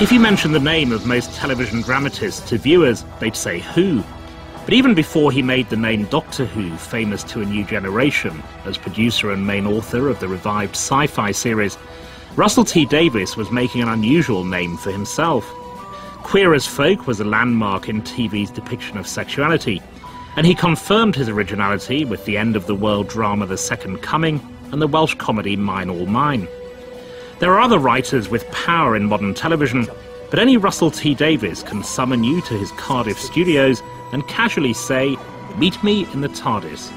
If you mention the name of most television dramatists to viewers, they'd say who. But even before he made the name Doctor Who famous to a new generation as producer and main author of the revived sci-fi series, Russell T Davies was making an unusual name for himself. Queer as Folk was a landmark in TV's depiction of sexuality, and he confirmed his originality with the end-of-the-world drama The Second Coming and the Welsh comedy Mine All Mine. There are other writers with power in modern television, but only Russell T Davies can summon you to his Cardiff studios and casually say, "Meet me in the TARDIS."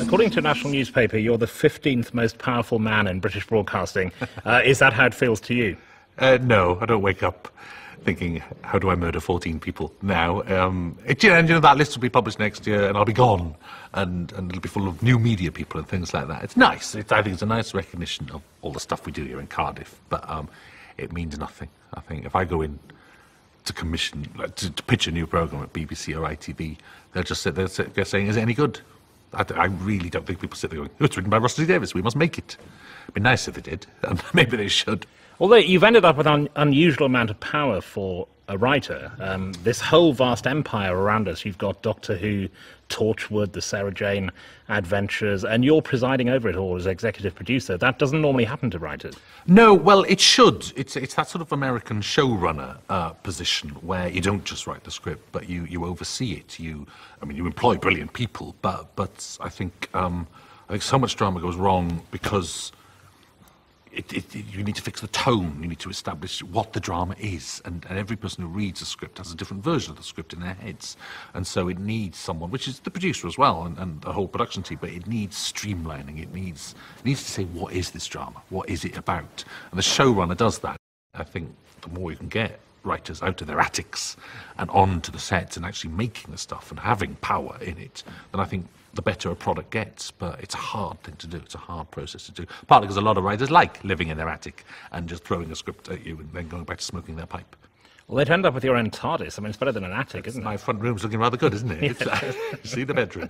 According to a national newspaper, you're the 15th most powerful man in British broadcasting. Is that how it feels to you? No, I don't wake up thinking, how do I murder 14 people now? You know, that list will be published next year and I'll be gone. And it'll be full of new media people and things like that. It's nice. I think it's a nice recognition of all the stuff we do here in Cardiff. But it means nothing, I think. If I go in to commission, like, to pitch a new programme at BBC or ITV, they're saying, is it any good? I really don't think people sit there going, it's written by Russell T Davies, we must make it. It'd be nice if they did, and maybe they should. Although you've ended up with an unusual amount of power for a writer, this whole vast empire around us, you've got Doctor Who, Torchwood, The Sarah Jane Adventures, and you're presiding over it all as executive producer. That doesn't normally happen to writers. No, well, it should. It's that sort of American showrunner position where you don't just write the script, but you oversee it. I mean, you employ brilliant people, but I think so much drama goes wrong because you need to fix the tone, you need to establish what the drama is, and every person who reads a script has a different version of the script in their heads, and so it needs someone, which is the producer as well, and the whole production team, but it needs streamlining, it needs to say, what is this drama, what is it about, and the showrunner does that. I think the more you can get writers out of their attics and onto the sets and actually making the stuff and having power in it, then I think the better a product gets. But it's a hard thing to do, it's a hard process to do, partly because a lot of writers like living in their attic and just throwing a script at you and then going back to smoking their pipe. Well, they'd end up with your own TARDIS. I mean, it's better than an attic, isn't it? My front room's looking rather good, isn't it? See the bedroom.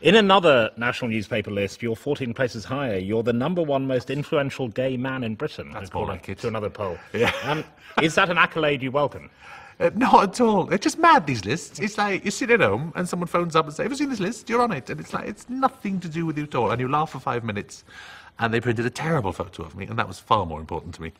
In another national newspaper list, you're 14 places higher. You're the #1 most influential gay man in Britain. That's more like it. To another poll. Yeah. Is that an accolade you welcome? Not at all. It's just mad, these lists. It's like you sit at home and someone phones up and says, have you seen this list? You're on it. And it's like, it's nothing to do with you at all. And you laugh for 5 minutes. And they printed a terrible photo of me. And that was far more important to me.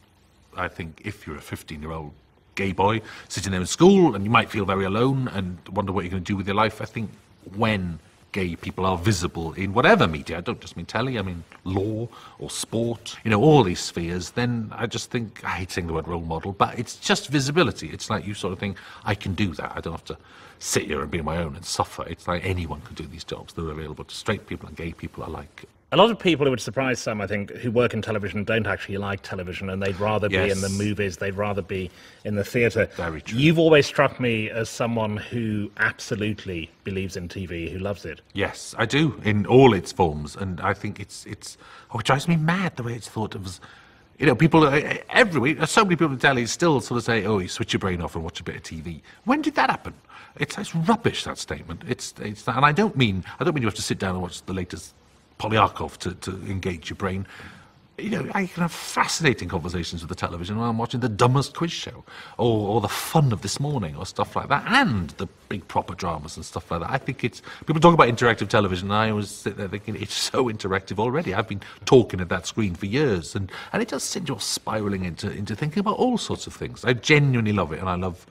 I think if you're a 15-year-old gay boy sitting there in school and you might feel very alone and wonder what you're going to do with your life, I think when gay people are visible in whatever media, I don't just mean telly, I mean law or sport, you know, all these spheres, then I just think, I hate saying the word role model, but it's just visibility. It's like you sort of think, I can do that. I don't have to sit here and be my own and suffer. It's like anyone can do these jobs. They're available to straight people and gay people alike. A lot of people, it would surprise some, I think, who work in television don't actually like television, and they'd rather be in the movies, they'd rather be in the theatre. Very true. You've always struck me as someone who absolutely believes in TV, who loves it. Yes, I do, in all its forms, and I think it drives me mad the way it's thought of as, you know, people everywhere, so many people in telly still sort of say, oh, you switch your brain off and watch a bit of TV. When did that happen? It's rubbish, that statement. And I don't mean you have to sit down and watch the latest Polyarkov to engage your brain. You know, I can have fascinating conversations with the television while I'm watching the dumbest quiz show or the fun of This Morning or stuff like that, and the big proper dramas and stuff like that. I think it's... People talk about interactive television and I always sit there thinking, it's so interactive already. I've been talking at that screen for years and it does send you off spiralling into thinking about all sorts of things. I genuinely love it and I love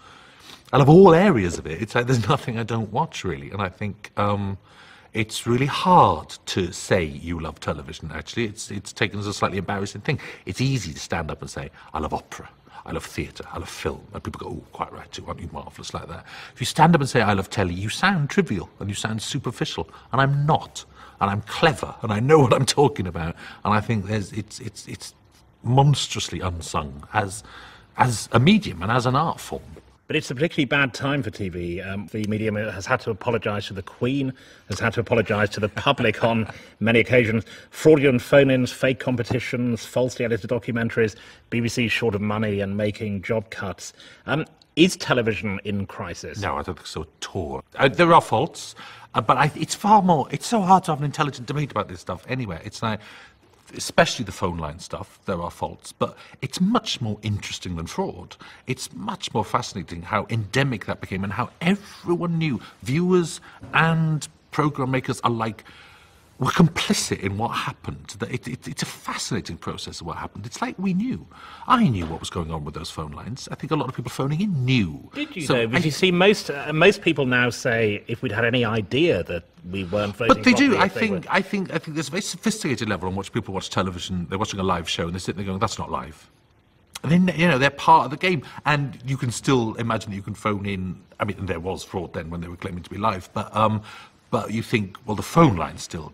all areas of it. It's like there's nothing I don't watch really, and I think... It's really hard to say you love television, actually. It's taken as a slightly embarrassing thing. It's easy to stand up and say, I love opera, I love theatre, I love film. And people go, oh, quite right too, aren't you marvellous like that? If you stand up and say, I love telly, you sound trivial and you sound superficial, and I'm not. And I'm clever, and I know what I'm talking about. And I think it's monstrously unsung as a medium and as an art form. But it's a particularly bad time for TV. The medium has had to apologise to the Queen, has had to apologise to the public on many occasions. Fraudulent phone-ins, fake competitions, falsely edited documentaries, BBC short of money and making job cuts. Is television in crisis? No, I don't think so at all. There are faults, but it's so hard to have an intelligent debate about this stuff anyway. It's like... especially the phone line stuff, there are faults, but it's much more interesting than fraud. It's much more fascinating how endemic that became and how everyone knew, viewers and programme makers alike, were complicit in what happened. It's a fascinating process of what happened. It's like we knew. I knew what was going on with those phone lines. I think a lot of people phoning in knew. Did you, though? But you see, most people now say, if we'd had any idea that we weren't voting properly. But they do. I think there's a very sophisticated level on which people watch television. They're watching a live show and they're sitting there going, that's not live. And then, you know, they're part of the game. And you can still imagine that you can phone in. I mean, there was fraud then when they were claiming to be live, but you think, well, the phone line is still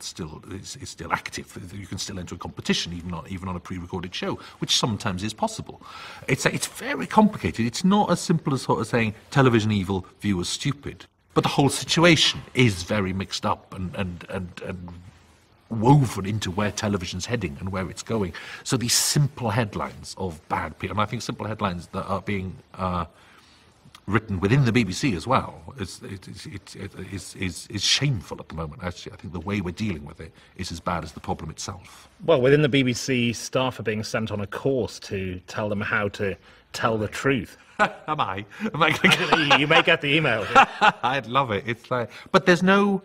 active. You can still enter a competition, even on a pre-recorded show, which sometimes is possible. It's very complicated. It's not as simple as sort of saying television evil, viewers stupid. But the whole situation is very mixed up and woven into where television's heading and where it's going. So these simple headlines of bad people, and I think simple headlines that are being written within the BBC as well, is shameful at the moment, actually. I think the way we're dealing with it is as bad as the problem itself. Well, within the BBC, staff are being sent on a course to tell them how to tell the truth. You may get the email. I'd love it. It's like, but there's no...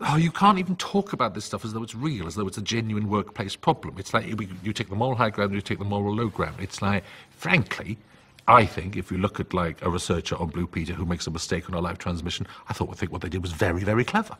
Oh, you can't even talk about this stuff as though it's real, as though it's a genuine workplace problem. It's like you take the moral high ground, you take the moral low ground. It's like, frankly... I think if you look at, like, a researcher on Blue Peter who makes a mistake on a live transmission, I think what they did was very, very clever.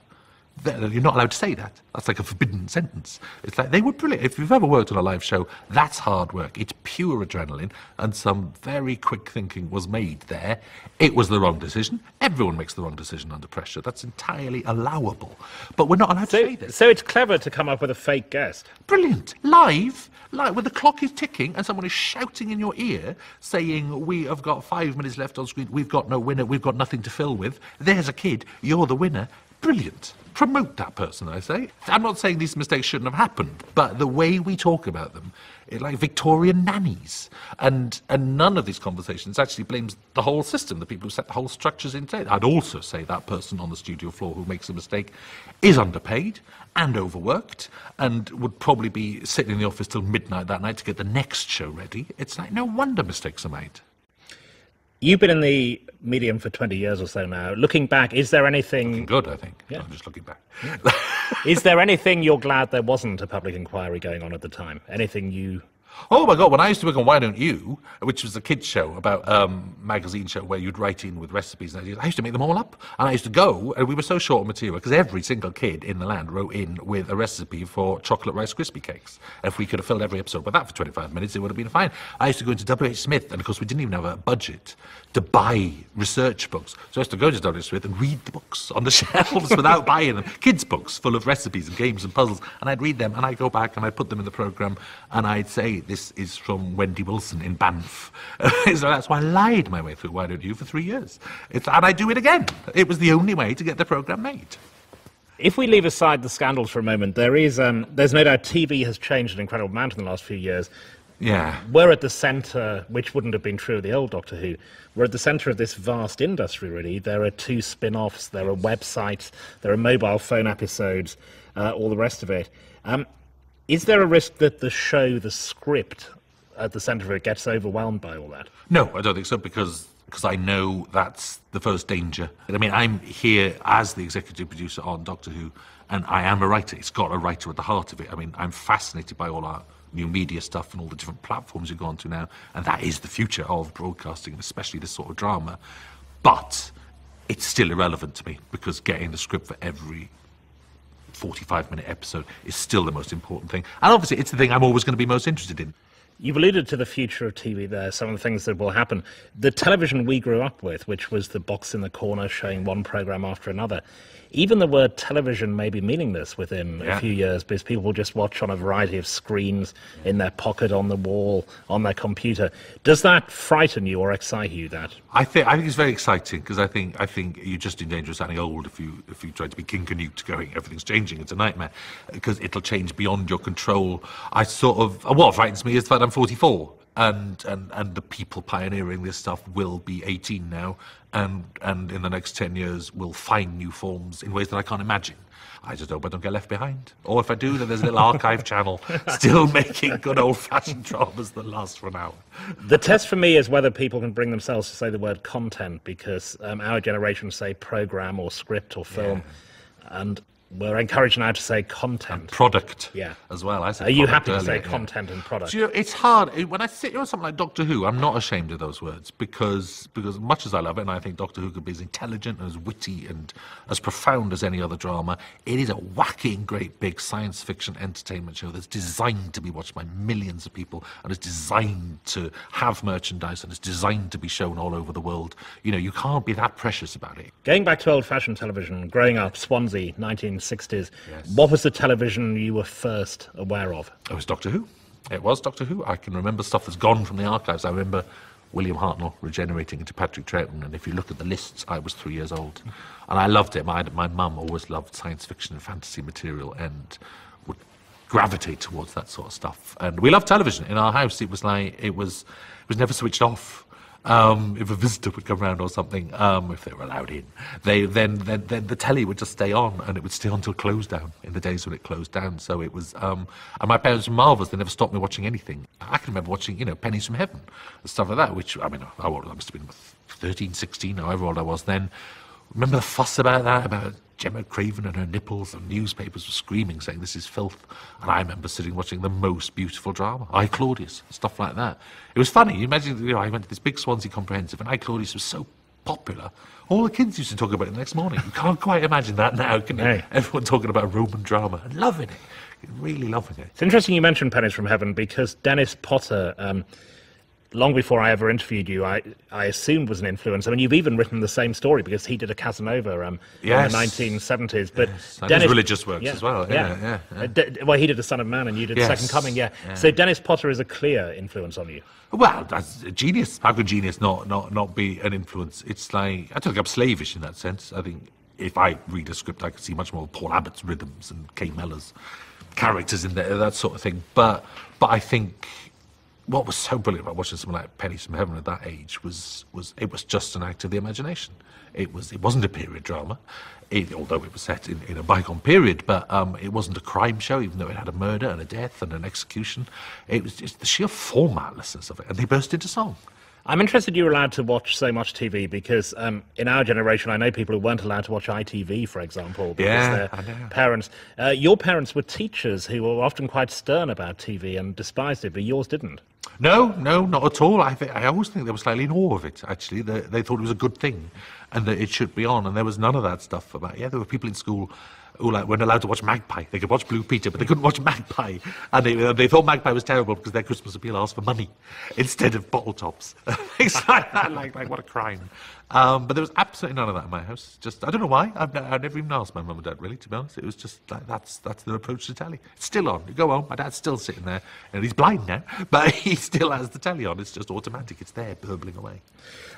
You're not allowed to say that. That's like a forbidden sentence. It's like, they were brilliant. If you've ever worked on a live show, that's hard work. It's pure adrenaline, and some very quick thinking was made there. It was the wrong decision. Everyone makes the wrong decision under pressure. That's entirely allowable. But we're not allowed to say this. So it's clever to come up with a fake guest. Brilliant. Live, when the clock is ticking and someone is shouting in your ear saying, we have got 5 minutes left on screen, we've got no winner, we've got nothing to fill with, there's a kid, you're the winner. Brilliant. Promote that person, I say. I'm not saying these mistakes shouldn't have happened, but the way we talk about them, like Victorian nannies, and none of these conversations actually blames the whole system, the people who set the whole structures in place. I'd also say that person on the studio floor who makes a mistake is underpaid and overworked and would probably be sitting in the office till midnight that night to get the next show ready. It's like, no wonder mistakes are made. You've been in the medium for 20 years or so now. Looking back, is there anything... Looking good, I think. Yeah. I'm just looking back. Yeah. Is there anything you're glad there wasn't a public inquiry going on at the time? Anything you... Oh, my God, when I used to work on Why Don't You, which was a kid's show about magazine show where you'd write in with recipes and ideas, I used to make them all up. And I used to go, and we were so short on material, because every single kid in the land wrote in with a recipe for chocolate Rice Krispie cakes. And if we could have filled every episode with that for 25 minutes, it would have been fine. I used to go into WH Smith, and of course we didn't even have a budget to buy research books. So I used to go to WH Smith and read the books on the shelves without buying them. Kids' books full of recipes and games and puzzles. And I'd read them, and I'd go back, and I'd put them in the programme, and I'd say, this is from Wendy Wilson in Banff. So that's why I lied my way through Why Don't You for 3 years. And I do it again. It was the only way to get the programme made. If we leave aside the scandals for a moment, there's no doubt TV has changed an incredible amount in the last few years. Yeah. We're at the centre, which wouldn't have been true of the old Doctor Who, we're at the centre of this vast industry, really. There are two spin-offs, there are websites, there are mobile phone episodes, all the rest of it. Is there a risk that the show, the script at the centre of it, gets overwhelmed by all that? No, I don't think so, because I know that's the first danger. I mean, I'm here as the executive producer on Doctor Who, and I am a writer. It's got a writer at the heart of it. I mean, I'm fascinated by all our new media stuff and all the different platforms you go on to now, and that is the future of broadcasting, especially this sort of drama. But it's still irrelevant to me, because getting the script for every 45-minute episode is still the most important thing. And obviously, it's the thing I'm always going to be most interested in. You've alluded to the future of TV there, some of the things that will happen. The television we grew up with, which was the box in the corner showing one programme after another, even the word television may be meaningless within a few years, because people will just watch on a variety of screens, in their pocket, on the wall, on their computer. Does that frighten you or excite you, that? I think it's very exciting, because I think you're just in danger of sounding old if you try to be King Canute going, everything's changing, it's a nightmare, because it'll change beyond your control. What frightens me is that I'm 44, and the people pioneering this stuff will be 18 now, and in the next 10 years will find new forms in ways that I can't imagine. I just hope I don't get left behind. Or if I do, then there's a little archive channel still making good old-fashioned dramas that last for an hour. The test for me is whether people can bring themselves to say the word content, because our generation say program or script or film, yeah. And we're encouraged now to say content. And product, yeah, as well. I said Are you happy earlier, to say yeah. content and product? Do you know, it's hard. When I sit on something like Doctor Who, I'm not ashamed of those words, because much as I love it, and I think Doctor Who could be as intelligent and as witty and as profound as any other drama, it is a whacking great big science fiction entertainment show that's designed to be watched by millions of people, and is designed to have merchandise, and is designed to be shown all over the world. You know, you can't be that precious about it. Going back to old-fashioned television, growing up, Swansea, 1960s. Yes. What was the television you were first aware of? It was Doctor Who. It was Doctor Who. I can remember stuff that's gone from the archives. I remember William Hartnell regenerating into Patrick Troughton, and if you look at the lists, I was 3 years old. And I loved it. My mum always loved science fiction and fantasy material and would gravitate towards that sort of stuff. And we loved television. In our house, it was like, it was never switched off. If a visitor would come round or something, if they were allowed in, then the telly would just stay on, and it would stay on till close down, in the days when it closed down. So it was, and my parents were marvellous. They never stopped me watching anything. I can remember watching, you know, Pennies from Heaven and stuff like that, which, I mean, I must have been 13, 16, however old I was then. Remember the fuss about that, about Gemma Craven and her nipples, and newspapers were screaming, saying this is filth. And I remember sitting watching the most beautiful drama, I, Claudius, stuff like that. It was funny, you imagine, you know, I went to this big Swansea comprehensive, and I, Claudius was so popular, all the kids used to talk about it the next morning. You can't quite imagine that now, can you? Hey. Everyone talking about Roman drama and loving it, really loving it. It's interesting you mentioned Pennies from Heaven, because Dennis Potter, long before I ever interviewed you, I assumed was an influence. I mean, you've even written the same story, because he did a Casanova yes. in the 1970s. But yes. And Dennis, his religious works yeah, as well. Yeah, yeah. yeah. Well, he did The Son of Man, and you did yes. The Second Coming, yeah. yeah. So Dennis Potter is a clear influence on you. Well, that's a genius. How could genius not be an influence? It's like, I don't think I'm slavish in that sense. I think if I read a script, I could see much more of Paul Abbott's rhythms and Kay Mellor's characters in there, that sort of thing. But I think what was so brilliant about watching something like Pennies from Heaven at that age was it was just an act of the imagination. It wasn't a period drama, although it was set in a bygone period, but it wasn't a crime show, even though it had a murder and a death and an execution. It was just the sheer formatlessness of it, and they burst into song. I'm interested you were allowed to watch so much TV, because in our generation, I know people who weren't allowed to watch ITV, for example, because their parents... your parents were teachers who were often quite stern about TV and despised it, but yours didn't. No, not at all. I always think they were slightly in awe of it, actually. They thought it was a good thing and that it should be on, and there was none of that stuff about it. Yeah, there were people in school who weren't allowed to watch Magpie. They could watch Blue Peter, but they couldn't watch Magpie. And they thought Magpie was terrible because their Christmas appeal asked for money instead of bottle tops. Things like that, like what a crime. But there was absolutely none of that in my house. Just, I don't know why. I've never even asked my mum and dad, really, to be honest. It was just like, that's their approach to telly. It's still on. You go home, my dad's still sitting there, and he's blind now, but he still has the telly on. It's just automatic. It's there, burbling away.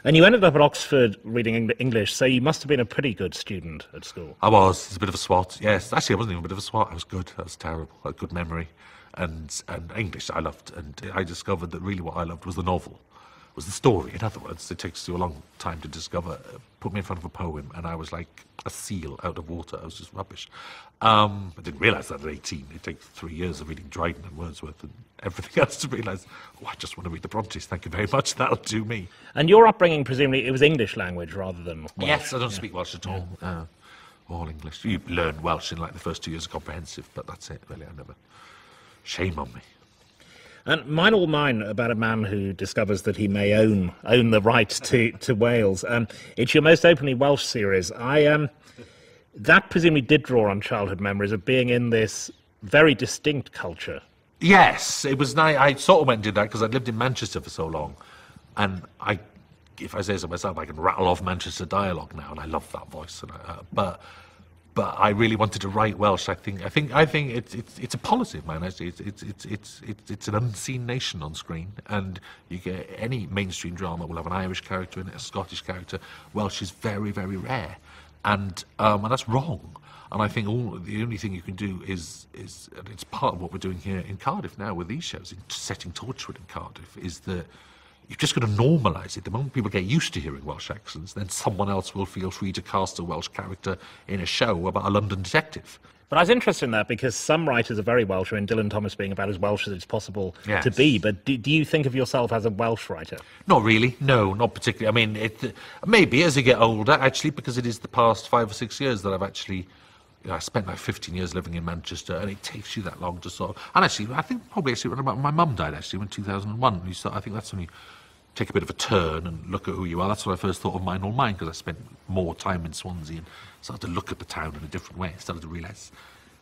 And you ended up at Oxford reading English, so you must have been a pretty good student at school. I was. It's a bit of a swot, yes. Actually, I wasn't even a bit of a swot. I was good. I was terrible. I had good memory. And English I loved. And I discovered that really what I loved was the novel. Was the story, in other words. It takes you a long time to discover. Put me in front of a poem, and I was like a seal out of water. I was just rubbish. I didn't realise that at 18. It takes 3 years of reading Dryden and Wordsworth and everything else to realise, oh, I just want to read the Brontes, thank you very much, that'll do me. And your upbringing, presumably, it was English language rather than Welsh. Yes, I don't speak Welsh at all. All English. You learn Welsh in, like, the first 2 years of comprehensive, but that's it, really. I never... Shame on me. And Mine All Mine, about a man who discovers that he may own the right to Wales. It's your most openly Welsh series. That presumably did draw on childhood memories of being in this very distinct culture. Yes, it was nice. I sort of went and did that because I'd lived in Manchester for so long. And if I say so myself, I can rattle off Manchester dialogue now, and I love that voice. And But I really wanted to write Welsh. I think it's a policy of mine. Actually, it's an unseen nation on screen, and you get any mainstream drama will have an Irish character in it, a Scottish character. Welsh is very, very rare, and that's wrong. And I think the only thing you can do is, and it's part of what we're doing here in Cardiff now with these shows, in setting Torchwood in Cardiff, is that you've just got to normalise it. The moment people get used to hearing Welsh accents, then someone else will feel free to cast a Welsh character in a show about a London detective. But I was interested in that because some writers are very Welsh, and Dylan Thomas being about as Welsh as it's possible to be. But do you think of yourself as a Welsh writer? Not really. No, not particularly. I mean, maybe as I get older, actually, because it is the past 5 or 6 years that I've actually... I spent like 15 years living in Manchester, and it takes you that long to sort of... And actually, I think probably when my mum died, actually, in 2001, I think that's when you take a bit of a turn and look at who you are. That's what I first thought of Mine All Mine, because I spent more time in Swansea and started to look at the town in a different way. I started to realise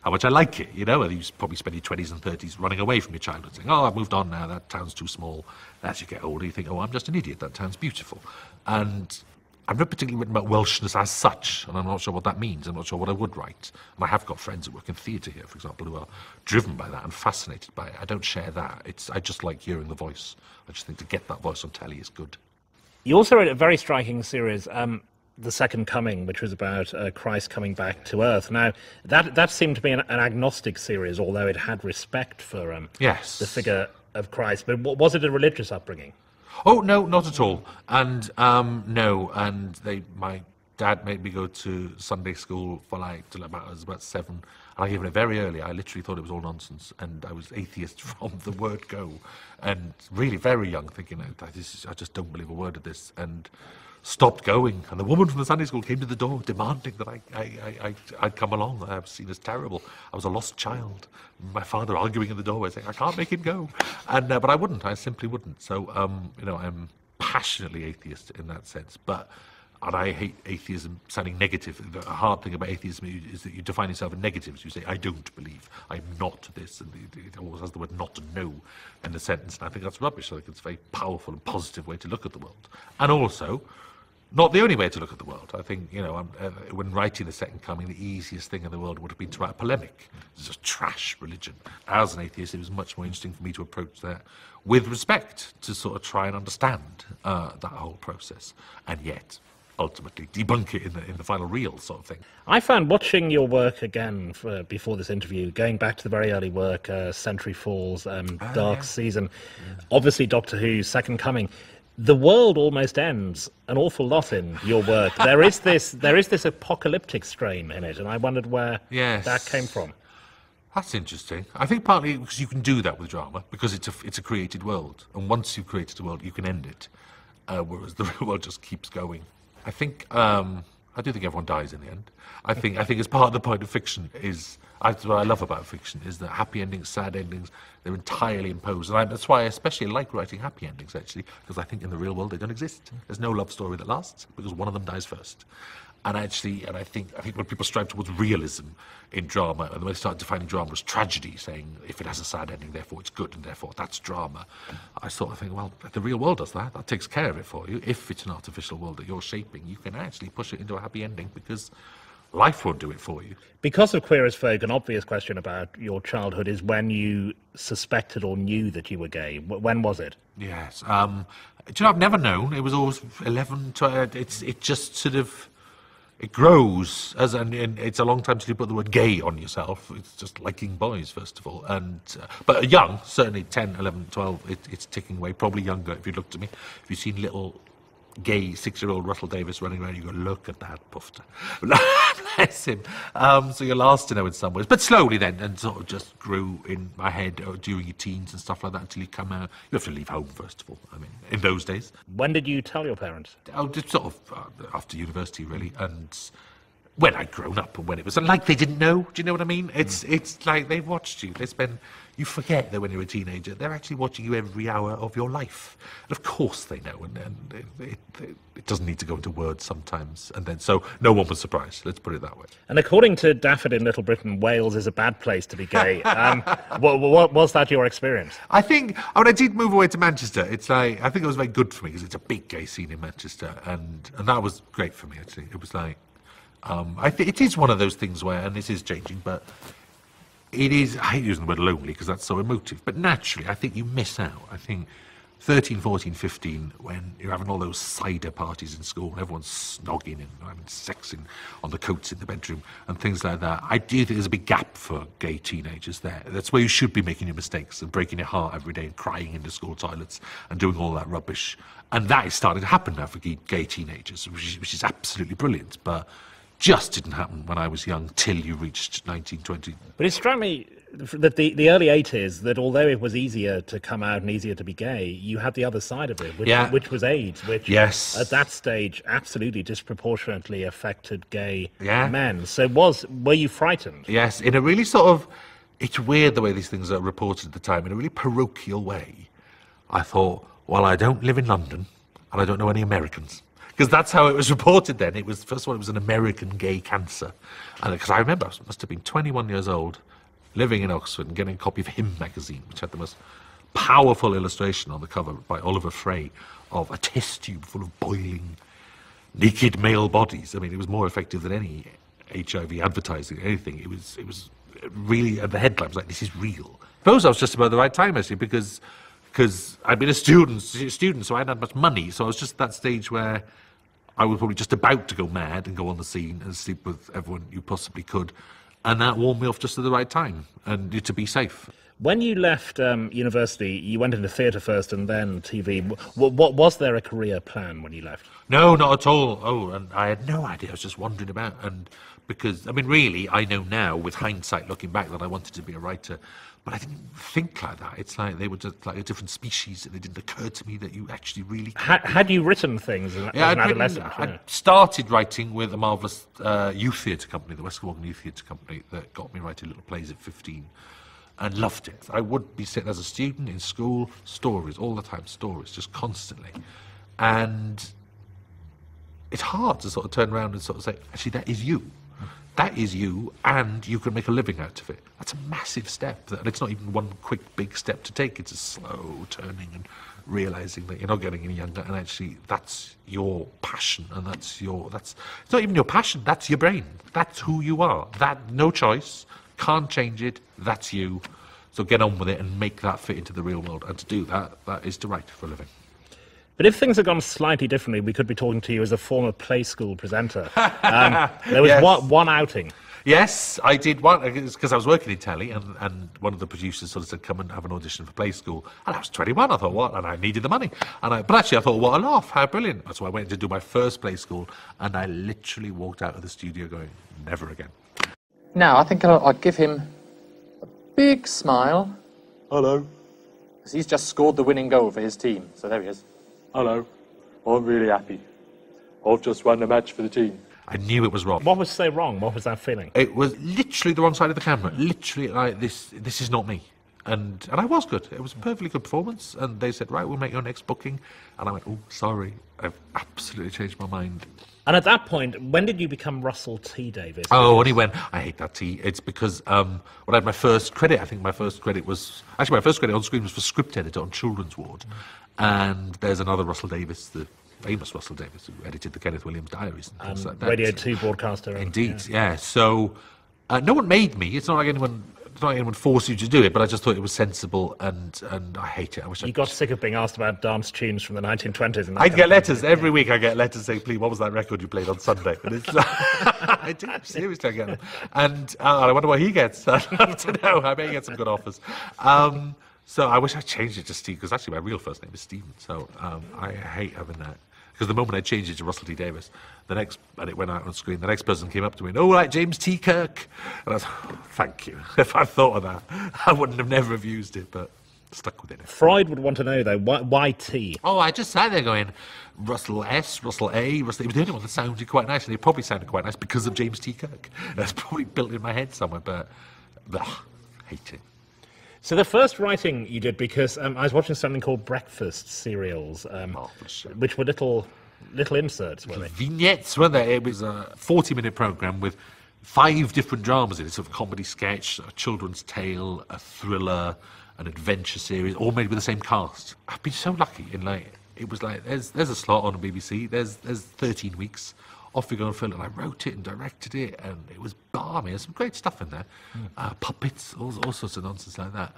how much I like it, you know? You probably spend your 20s and 30s running away from your childhood, saying, oh, I've moved on now, that town's too small. And as you get older, you think, oh, I'm just an idiot, that town's beautiful. And... I've not particularly written about Welshness as such, and I'm not sure what that means. I'm not sure what I would write. And I have got friends that work in theatre here, for example, who are driven by that and fascinated by it. I don't share that. I just like hearing the voice. I just think to get that voice on telly is good. You also wrote a very striking series, The Second Coming, which was about Christ coming back to Earth. Now, that seemed to be an agnostic series, although it had respect for the figure of Christ. But was it a religious upbringing? Oh, no, not at all. And, no, and my dad made me go to Sunday school for, I was about 7, and I gave it very early. I literally thought it was all nonsense, and I was atheist from the word go, and really very young, thinking, I just don't believe a word of this, and stopped going. And the woman from the Sunday school came to the door, demanding that I'd come along, that I was seen as terrible. I was a lost child. My father arguing in the doorway, saying, I can't make him go. And but I wouldn't. I simply wouldn't. So, I'm passionately atheist in that sense. And I hate atheism sounding negative. The hard thing about atheism is that you define yourself in negatives. You say, I don't believe, I'm not this, and it always has the word not and no in the sentence. And I think that's rubbish. I think it's a very powerful and positive way to look at the world. And also... not the only way to look at the world. I think, when writing The Second Coming, the easiest thing in the world would have been to write a polemic. It's just trash religion. As an atheist, it was much more interesting for me to approach that with respect, to sort of try and understand that whole process, and yet ultimately debunk it in the final reel sort of thing. I found watching your work again before this interview, going back to the very early work, Century Falls, Dark Season, obviously Doctor Who, Second Coming, the world almost ends an awful lot in your work. There is this apocalyptic strain in it, and I wondered where that came from. That's interesting. I think partly because you can do that with drama, because it's a created world, and once you've created a world, you can end it, whereas the real world just keeps going. I think I do think everyone dies in the end. I think as part of the point of fiction is. That's what I love about fiction, is that happy endings, sad endings, they're entirely imposed. And that's why I especially like writing happy endings, actually, because I think in the real world they don't exist. There's no love story that lasts, because one of them dies first. And I think when people strive towards realism in drama, and they start defining drama as tragedy, saying if it has a sad ending, therefore it's good, and therefore that's drama, I sort of think, well, the real world does that. That takes care of it for you. If it's an artificial world that you're shaping, you can actually push it into a happy ending, because... life won't do it for you. Because of Queer as Folk, an obvious question about your childhood is when you suspected or knew that you were gay. When was it? Yes. Do you know, I've never known. It was always 11, 12. It just sort of... it grows, and it's a long time till you put the word gay on yourself. It's just liking boys, first of all. But young, certainly 10, 11, 12, it's ticking away. Probably younger, if you looked at me. If you've seen little... gay 6-year-old Russell Davies running around, you go, look at that pufter. Bless him. So you're last to know in some ways. But slowly then, and sort of just grew in my head during your teens and stuff like that until you come out. You have to leave home, first of all, I mean, in those days. When did you tell your parents? Oh, just sort of after university, really, and when I'd grown up and when it was. And like they didn't know, do you know what I mean? It's like they've watched you. You forget that when you're a teenager, they're actually watching you every hour of your life. And of course they know, and it doesn't need to go into words sometimes. And then, so no one was surprised, let's put it that way. And according to Daffod in Little Britain, Wales is a bad place to be gay. What was that your experience? I did move away to Manchester. I think it was very good for me, because it's a big gay scene in Manchester, and that was great for me, actually. It was like, it is one of those things where, and this is changing, but... I hate using the word lonely because that's so emotive, but naturally I think you miss out. I think 13, 14, 15, when you're having all those cider parties in school and everyone's snogging and having sex on the coats in the bedroom and things like that, I do think there's a big gap for gay teenagers there. That's where you should be making your mistakes and breaking your heart every day and crying in the school toilets and doing all that rubbish. And that is starting to happen now for gay teenagers, which is absolutely brilliant, but just didn't happen when I was young till you reached 1920. But it struck me that the early 80s, that although it was easier to come out and easier to be gay, you had the other side of it, which was AIDS, which at that stage absolutely disproportionately affected gay men. So were you frightened? Yes, in a really sort of, it's weird the way these things are reported at the time, in a really parochial way. I thought, well, I don't live in London and I don't know any Americans. Because that's how it was reported then. It was, first of all, it was an American gay cancer. And because I remember, I must have been 21 years old, living in Oxford and getting a copy of Hymn magazine, which had the most powerful illustration on the cover by Oliver Frey of a test tube full of boiling, naked male bodies. I mean, it was more effective than any HIV advertising, anything. It was really, and the headline was like, this is real. I suppose I was just about the right time, actually, because I'd been a student, so I hadn't had much money, so I was just at that stage where I was probably just about to go mad and go on the scene and sleep with everyone you possibly could. And that warmed me off just at the right time, and to be safe. When you left university, you went into theatre first and then TV. Was there a career plan when you left? No, not at all. Oh, and I had no idea. I was just wandering about. And because, I mean, really, I know now, with hindsight looking back, that I wanted to be a writer. But I didn't think like that. It's like they were just like a different species, and it didn't occur to me that you actually really... Had you written things as an adolescent? I started writing with a marvellous youth theatre company, the West Cornwall Youth Theatre Company, that got me writing little plays at 15, and loved it. I would be sitting as a student in school, stories all the time, stories, just constantly. And it's hard to sort of turn around and sort of say, actually, that is you. That is you, and you can make a living out of it. That's a massive step. That, and it's not even one quick, big step to take. It's a slow turning and realising that you're not getting any younger, and actually that's your passion, and it's not even your passion, that's your brain. That's who you are. That, no choice, can't change it, that's you. So get on with it and make that fit into the real world. And to do that, that is to write for a living. But if things had gone slightly differently, we could be talking to you as a former Play School presenter. There was one outing. Yes, I did one, because I was working in telly, and one of the producers sort of said, come and have an audition for Play School. And I was 21, I thought, what? And I needed the money. But actually, I thought, what a laugh, how brilliant. So I went to do my first Play School, and I literally walked out of the studio going, never again. Now, I think I'll give him a big smile. Hello. Because he's just scored the winning goal for his team, so there he is. Hello, I'm really happy. I've just won the match for the team. I knew it was wrong. What was so wrong? What was that feeling? It was literally the wrong side of the camera. Literally, like, this is not me. And I was good. It was a perfectly good performance. And they said, right, we'll make your next booking. And I went, oh, sorry, I've absolutely changed my mind. And at that point, when did you become Russell T Davies? Oh, only when I hate that T. It's because when I had my first credit, I think my first credit was... Actually, my first credit on screen was for script editor on Children's Ward. And there's another Russell Davies, the famous Russell Davies, who edited the Kenneth Williams Diaries and things like that. Radio 2 broadcaster. Indeed, yeah. So no one made me. It's not like anyone forced you to do it, but I just thought it was sensible, and I hate it. You got sick of being asked about dance tunes from the 1920s. And I'd get letters. Every week I get letters saying, please, what was that record you played on Sunday? And it's like, I do, seriously, I get them. And I wonder what he gets. I'd love to know. I may get some good offers. So I wish I changed it to Steve, because actually my real first name is Stephen, so I hate having that. Because the moment I changed it to Russell T Davies, and it went out on screen, the next person came up to me and, all right, James T Kirk. And I was, oh, thank you. If I'd thought of that, I wouldn't have never have used it, but stuck with it. Freud would want to know, though, why T? Oh, I just sat there going, Russell S, Russell A, Russell... It was the only one that sounded quite nice, and it probably sounded quite nice because of James T Kirk. That's probably built in my head somewhere, but hate it. So the first writing you did, because I was watching something called breakfast cereals, which were little inserts, were they? Vignettes, weren't they? It was a 40-minute programme with 5 different dramas in it, sort of comedy sketch, a children's tale, a thriller, an adventure series, all made with the same cast. I've been so lucky in, like, it was like, there's a slot on the BBC, there's 13 weeks, off we go and film, and I wrote it and directed it, and it was balmy. There's some great stuff in there. Puppets, all sorts of nonsense like that.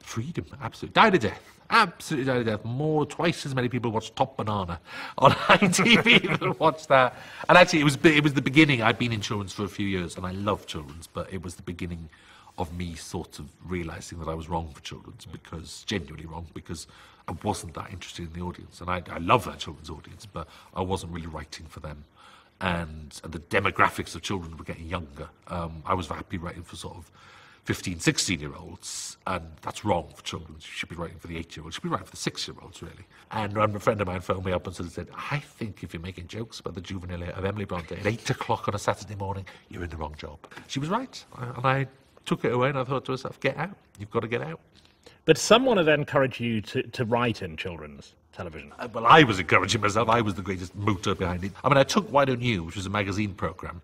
Freedom, absolutely. Died of death. Absolutely died of death. Twice as many people watched Top Banana on ITV than watched that. And actually, it was the beginning. I'd been in children's for a few years, and I love children's, but it was the beginning of me sort of realising that I was wrong for children's, because, genuinely wrong, because I wasn't that interested in the audience. And I love that children's audience, but I wasn't really writing for them. And the demographics of children were getting younger. I was happy writing for sort of 15, 16-year-olds, and that's wrong for children. You should be writing for the 8-year-olds. You should be writing for the 6-year-olds, really. And a friend of mine phoned me up and sort of said, I think if you're making jokes about the juvenilia of Emily Bronte at 8 o'clock on a Saturday morning, you're in the wrong job. She was right, and I took it away and I thought to myself, get out. You've got to get out. But someone had encouraged you to write in children's television. Well, I was encouraging myself. I was the greatest motor behind it. I mean, I took Why Don't You, which was a magazine programme,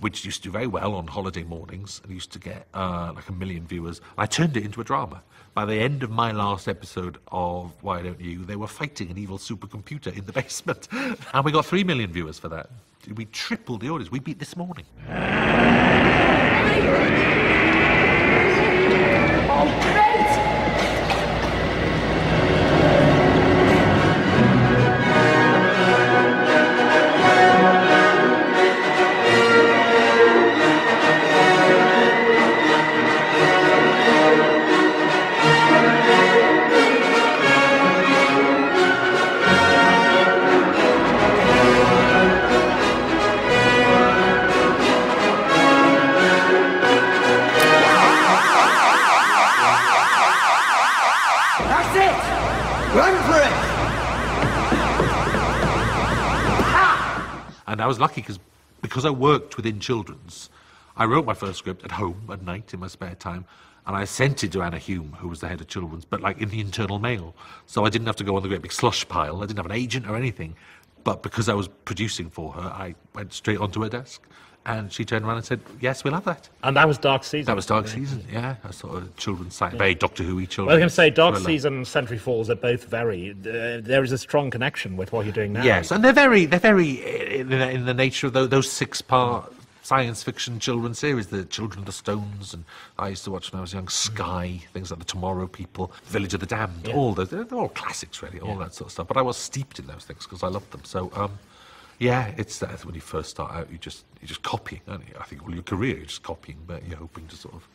which used to do very well on holiday mornings and used to get like 1 million viewers. I turned it into a drama. By the end of my last episode of Why Don't You, they were fighting an evil supercomputer in the basement. And we got 3 million viewers for that. We tripled the audience. We beat This Morning. Oh, great! And I was lucky because I worked within children's. I wrote my first script at home at night in my spare time, and I sent it to Anna Hume, who was the head of children's, but like in the internal mail. So I didn't have to go on the great big slush pile. I didn't have an agent or anything. But because I was producing for her, I went straight onto her desk. And she turned around and said, yes, we'll have that. And that was Dark Season. That was Dark Season, yeah. A sort of children's site, very Doctor Who-y children. Well, I was going to say, Dark Season and Century Falls are both very... there is a strong connection with what you're doing now. Yes, and they're very in the nature of those six-part science fiction children's series, the Children of the Stones, and I used to watch when I was young, Sky, things like The Tomorrow People, Village of the Damned, all those. They're all classics, really, all that sort of stuff. But I was steeped in those things because I loved them, so... yeah, it's that when you first start out, you're just copying, aren't you? I think all your career, you're just copying, but you're hoping to sort of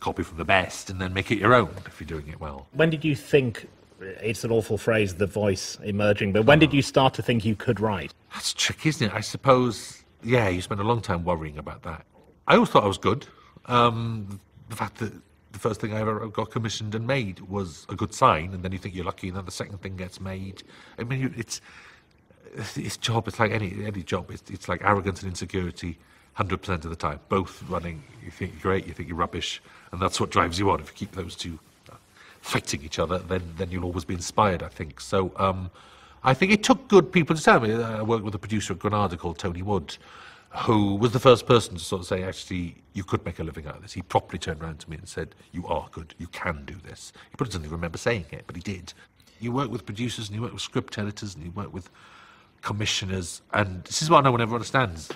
copy from the best and then make it your own if you're doing it well. When did you think, it's an awful phrase, the voice emerging, but when did you start to think you could write? That's tricky, isn't it? I suppose, yeah, you spend a long time worrying about that. I always thought I was good. The fact that the first thing I ever got commissioned and made was a good sign, and then you think you're lucky, and then the second thing gets made. I mean, it's job, it's like any job, it's like arrogance and insecurity 100% of the time, both running. You think you're great, you think you're rubbish, and that's what drives you on. If you keep those two fighting each other, then you'll always be inspired, I think. So I think it took good people to tell me. I worked with a producer at Granada called Tony Wood, who was the first person to sort of say, actually, you could make a living out of this. He properly turned around to me and said, you are good, you can do this. He probably doesn't remember saying it, but he did. You work with producers, and you work with script editors, and you work with commissioners, and this is what no one ever understands.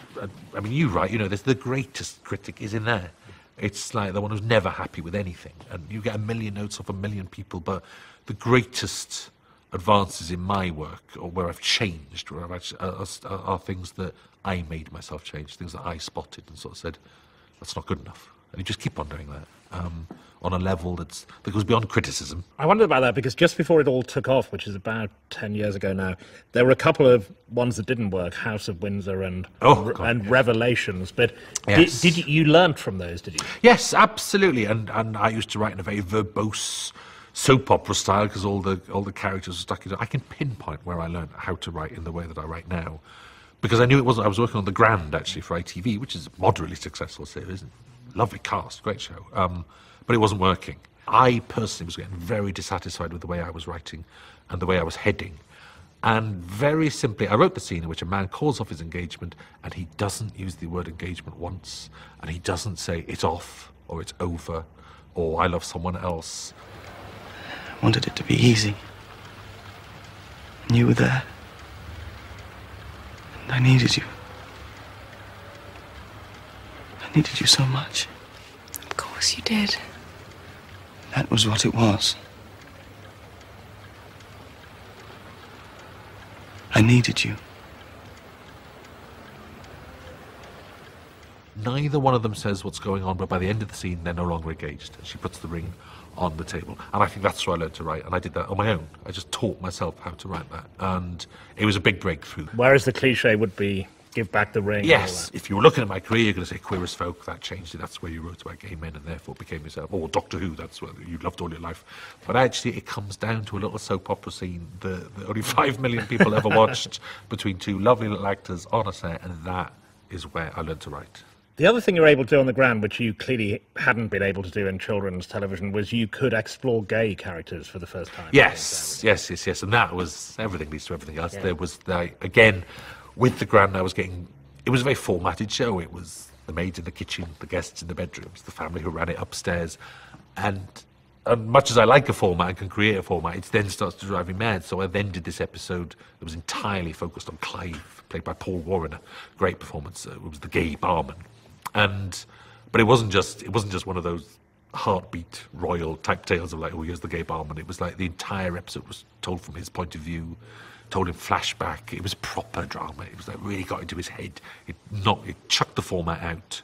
I mean, you write, you know, the greatest critic is in there. It's like the one who's never happy with anything, and you get 1 million notes off 1 million people, but the greatest advances in my work, or where I've changed, where I've actually, are things that I made myself change, things that I spotted and sort of said, that's not good enough. And you just keep on doing that on a level that goes beyond criticism. I wondered about that because just before it all took off, which is about 10 years ago now, there were a couple of ones that didn't work, House of Windsor and Revelations. But yes. did you learn from those, did you? Yes, absolutely. And I used to write in a very verbose soap opera style because all the characters were stuck in it. I can pinpoint where I learned how to write in the way that I write now because I knew it wasn't. I was working on The Grand, actually, for ITV, which is a moderately successful series. Lovely cast, great show, but it wasn't working. I personally was getting very dissatisfied with the way I was writing and the way I was heading. And very simply, I wrote the scene in which a man calls off his engagement and he doesn't use the word engagement once, and he doesn't say it's off or it's over or I love someone else. I wanted it to be easy. And you were there. And I needed you. I needed you so much. Of course you did. That That was what it was. I needed you. Neither one of them says what's going on, but by the end of the scene, they're no longer engaged. She puts the ring on the table. And I think that's how I learned to write, and I did that on my own. I just taught myself how to write that, and it was a big breakthrough. Whereas the cliche would be, give back the ring. Yes. If you were looking at my career, you're going to say Queer as Folk, that changed it. That's where you wrote about gay men and therefore became yourself. Or Doctor Who, that's what you loved all your life. But actually, it comes down to a little soap opera scene that only 5 million people ever watched between two lovely little actors on a set, and that is where I learned to write. The other thing you were able to do on The Grand, which you clearly hadn't been able to do in children's television, was you could explore gay characters for the first time. Yes, yes, yes, yes. And that was everything leads to everything else. Yeah. There was, again, with The Grand, I was getting... It was a very formatted show. It was the maids in the kitchen, the guests in the bedrooms, the family who ran it upstairs. And much as I like a format and can create a format, it then starts to drive me mad. So I then did this episode that was entirely focused on Clive, played by Paul Warren, a great performance. It was the gay barman. But it wasn't just one of those heartbeat royal type tales of like, oh, here's the gay barman. It was like the entire episode was told from his point of view, told in flashback. It was proper drama. It was like really got into his head. It chucked the format out.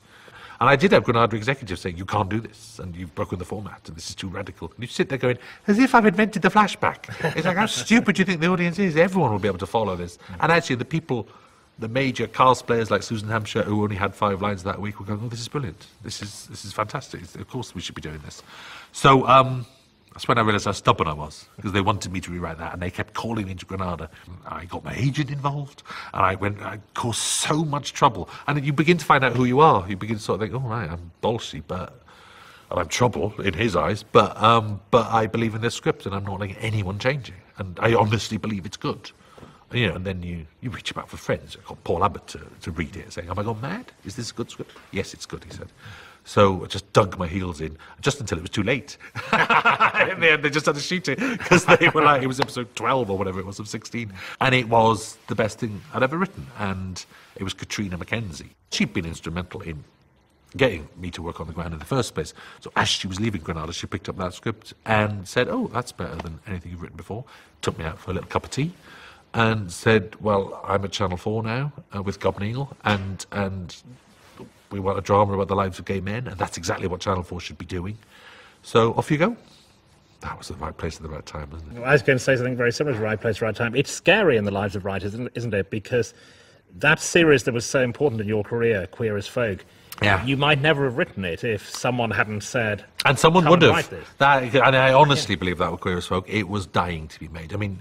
And I did have Granada executives saying, you can't do this, and you've broken the format, and this is too radical. And you sit there going, as if I've invented the flashback. It's like, how stupid do you think the audience is? Everyone will be able to follow this. And actually the people... The major cast players like Susan Hampshire, who only had 5 lines that week, were going, oh, this is brilliant. This is fantastic. Of course we should be doing this. So that's when I realised how stubborn I was, because they wanted me to rewrite that, and they kept calling me to Granada. I got my agent involved, and I caused so much trouble. And you begin to find out who you are. You begin to sort of think, oh, right, I'm Bolshy, but... And I'm trouble in his eyes, but I believe in this script, and I'm not letting anyone change it. And I honestly believe it's good. You know, and then you reach about for friends. I got Paul Abbott to read it, saying, have I gone mad? Is this a good script? Yes, it's good, he said. So I just dug my heels in, just until it was too late. In the end, they just had to shoot it, because they were like, it was episode 12 or whatever it was, of 16. And it was the best thing I'd ever written. And it was Katrina McKenzie. She'd been instrumental in getting me to work on The Grand in the first place. So as she was leaving Granada, she picked up that script and said, oh, that's better than anything you've written before. Took me out for a little cup of tea. And said, well, I'm at Channel 4 now with Gob Neal, and we want a drama about the lives of gay men, and that's exactly what Channel 4 should be doing. So off you go. That was the right place at the right time, wasn't it? Well, I was going to say something very similar to the right place, right time. It's scary in the lives of writers, isn't it? Because that series that was so important in your career, Queer as Folk, yeah. You might never have written it if someone hadn't said... And someone would have. And I honestly believe that with Queer as Folk, it was dying to be made. I mean...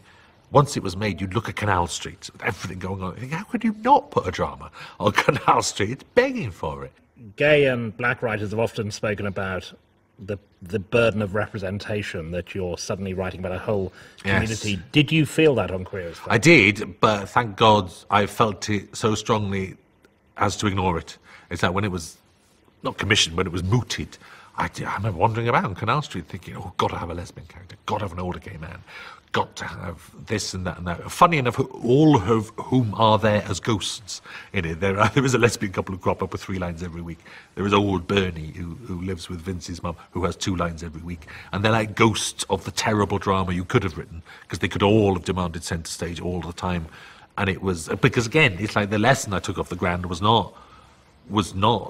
Once it was made, you'd look at Canal Street with everything going on. How could you not put a drama on Canal Street? It's begging for it. Gay and black writers have often spoken about the burden of representation that you're suddenly writing about a whole community. Yes. Did you feel that on Queer as Folk? I did, but thank God I felt it so strongly as to ignore it. It's that when it was not commissioned, when it was mooted, I remember wandering about on Canal Street thinking, oh, got to have a lesbian character, got to have an older gay man, got to have this and that and that. Funny enough, all of whom are there as ghosts in it. There is a lesbian couple who crop up with 3 lines every week. There is old Bernie, who lives with Vince's mum, who has 2 lines every week. And they're like ghosts of the terrible drama you could have written, because they could all have demanded centre stage all the time. And it was... Because, again, it's like the lesson I took off The Grand was not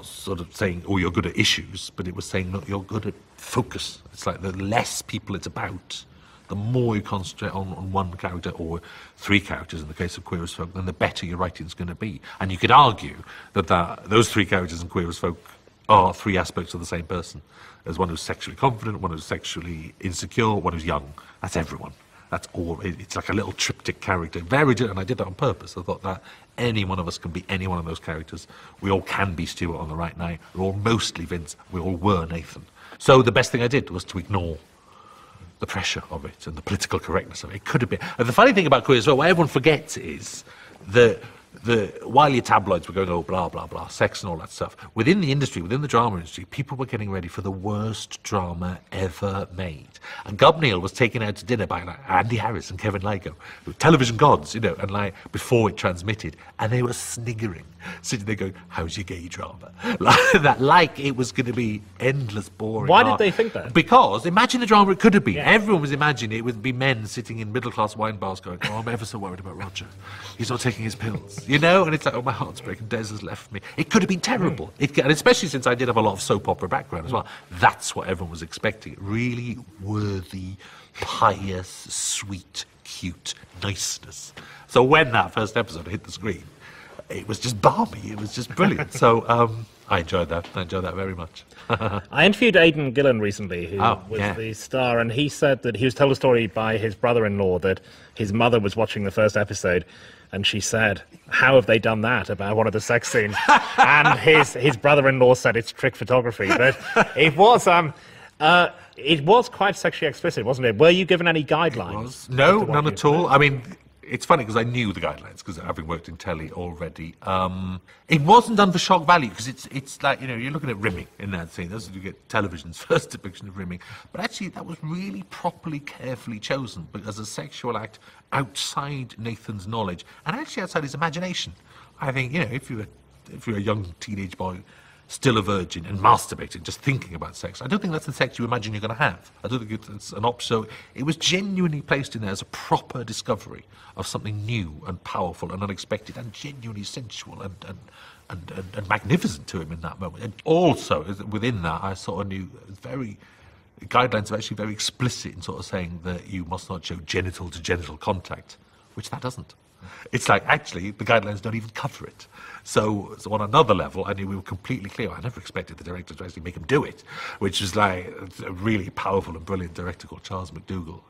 sort of saying, oh, you're good at issues, but it was saying, look, you're good at focus. It's like the less people it's about, the more you concentrate on one character or 3 characters in the case of Queer as Folk, then the better your writing's going to be. And you could argue that those 3 characters in Queer as Folk are 3 aspects of the same person. There's one who's sexually confident, one who's sexually insecure, one who's young. That's everyone. That's all. It's like a little triptych character. Very different. And I did that on purpose. I thought that any one of us can be any one of those characters. We all can be Stuart on the right night. We're all mostly Vince. We all were Nathan. So the best thing I did was to ignore the pressure of it and the political correctness of it. It could have been. And the funny thing about Queer as Folk, what everyone forgets is that while your tabloids were going, oh, blah, blah, blah, sex and all that stuff, within the industry, within the drama industry, people were getting ready for the worst drama ever made. And Gubneel was taken out to dinner by like, Andy Harris and Kevin Lygo, who were television gods, you know, and like, before it transmitted, and they were sniggering, sitting there going, how's your gay drama? Like, that, like it was going to be endless, boring. Why did they think that? Because, imagine the drama it could have been. Yeah. Everyone was imagining it would be men sitting in middle-class wine bars going, oh, I'm ever so worried about Roger. He's not taking his pills. You know, and it's like, oh, my heart's breaking, Des has left me. It could have been terrible. It, and especially since I did have a lot of soap opera background as well. That's what everyone was expecting. Really worthy, pious, sweet, cute niceness. So when that first episode hit the screen, it was just balmy. It was just brilliant. So I enjoyed that. I enjoyed that very much. I interviewed Aidan Gillen recently, who was the star, and he said that he was told a story by his brother-in-law that his mother was watching the first episode. And she said, how have they done that about one of the sex scenes? And his brother-in-law said it's trick photography. But it was quite sexually explicit, wasn't it? Were you given any guidelines? No, none at all. I mean, it's funny because I knew the guidelines because having worked in telly already. It wasn't done for shock value because it's like, you know, you're looking at rimming in that scene. That's what you get, television's first depiction of rimming. But actually, that was really properly, carefully chosen as a sexual act outside Nathan's knowledge and actually outside his imagination. I think, you know, if you're a young teenage boy, still a virgin and masturbating, just thinking about sex, I don't think that's the sex you imagine you're going to have. I don't think it's an option. So it was genuinely placed in there as a proper discovery of something new and powerful and unexpected and genuinely sensual and magnificent to him in that moment. And also, within that, I sort of knew very... guidelines are actually very explicit in sort of saying that you must not show genital-to-genital contact, which that doesn't. It's like, actually, the guidelines don't even cover it. So on another level, I knew we were completely clear. I never expected the director to actually make him do it, which was like a really powerful and brilliant director called Charles McDougall.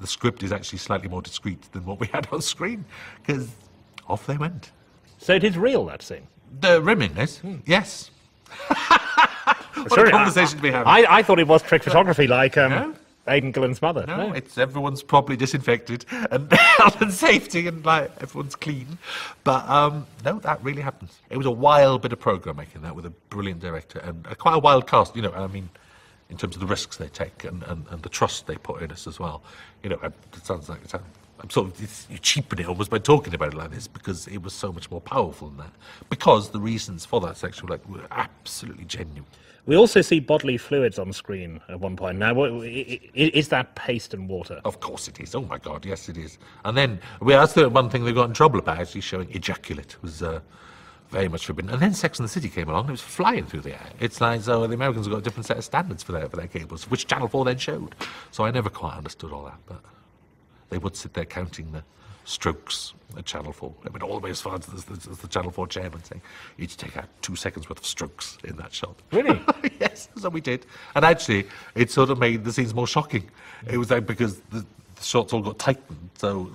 The script is actually slightly more discreet than what we had on screen, because off they went. So it is real, that scene? The rimming is, yes. What a conversation to be having. I thought it was trick photography, like... no? Aidan Gillen's mother. No, it's everyone's properly disinfected and health and safety and like everyone's clean. But no, that really happens. It was a wild bit of programme making that with a brilliant director and quite a wild cast, you know, I mean, in terms of the risks they take and the trust they put in us as well. You know, it sounds like it's... I'm sort of, you cheapen it almost by talking about it like this because it was so much more powerful than that. Because the reasons for that sexual act were absolutely genuine. We also see bodily fluids on screen at one point. Now, is that paste and water? Of course it is. Oh, my God, yes, it is. And then, that's the one thing they got in trouble about, actually showing ejaculate was very much forbidden. And then Sex and the City came along and it was flying through the air. It's like, so the Americans have got a different set of standards for their cables, which Channel 4 then showed. So I never quite understood all that, but... They would sit there counting the strokes at Channel 4. I mean, all the way as far as the Channel 4 chairman saying, you need to take out 2 seconds worth of strokes in that shot. Really? Yes, so we did. And actually, it sort of made the scenes more shocking. It was like because the shots all got tightened, so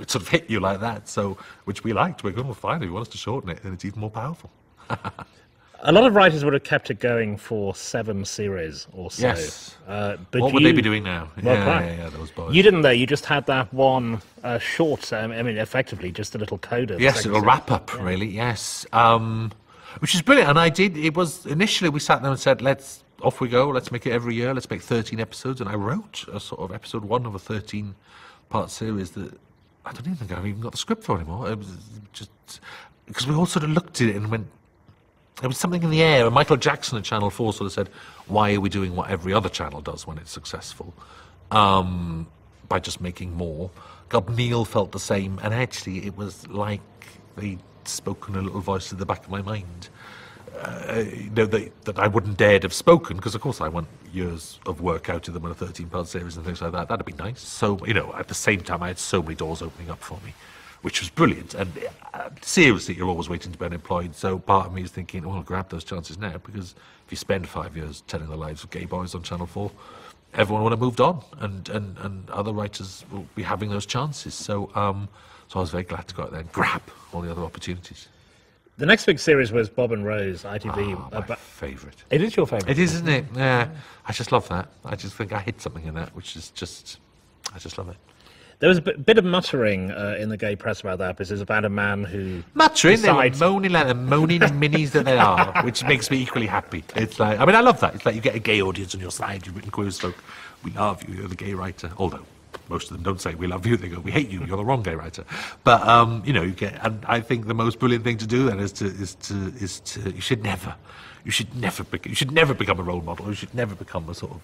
it sort of hit you like that, so which we liked. We're going, well, fine, if you want us to shorten it, then it's even more powerful. A lot of writers would have kept it going for 7 series or so. Yes. But what would they be doing now? Well, yeah, those boys. You didn't, though. You just had that one short, I mean, effectively just a little coda. Yes, a wrap-up, really, yes. Which is brilliant, and I did. It was, initially we sat there and said, off we go, let's make it every year, let's make 13 episodes, and I wrote a sort of episode 1 of a 13-part series that I don't even think I've even got the script for anymore. It was just, because we all sort of looked at it and went, there was something in the air, and Michael Jackson at Channel 4 sort of said, why are we doing what every other channel does when it's successful? By just making more. Gubneel felt the same, and actually it was like they'd spoken a little voice in the back of my mind. You know, that I wouldn't dare to have spoken, because of course I want years of work out of them in a 13-part series and things like that. That'd be nice. So, you know, at the same time I had so many doors opening up for me, which was brilliant, and seriously, you're always waiting to be unemployed, so part of me is thinking, well, I'll grab those chances now, because if you spend 5 years telling the lives of gay boys on Channel 4, everyone would have moved on, and other writers will be having those chances. So I was very glad to go out there and grab all the other opportunities. The next big series was Bob and Rose, ITV. My favourite. It is your favourite. It is, isn't it? Yeah, I just love that. I just think I hit something in that, which is just, I just love it. There was a bit of muttering in the gay press about that, because it's about a man who... Muttering? Decides... They were moaning like the moaning minis that they are, which makes me equally happy. It's like, I mean, I love that. It's like you get a gay audience on your side, you've written Queer as Folk, we love you, you're the gay writer. Although most of them don't say we love you, they go, we hate you, you're the wrong gay writer. But, you know, you get, and I think the most brilliant thing to do then is to you should never become a role model, you should never become a sort of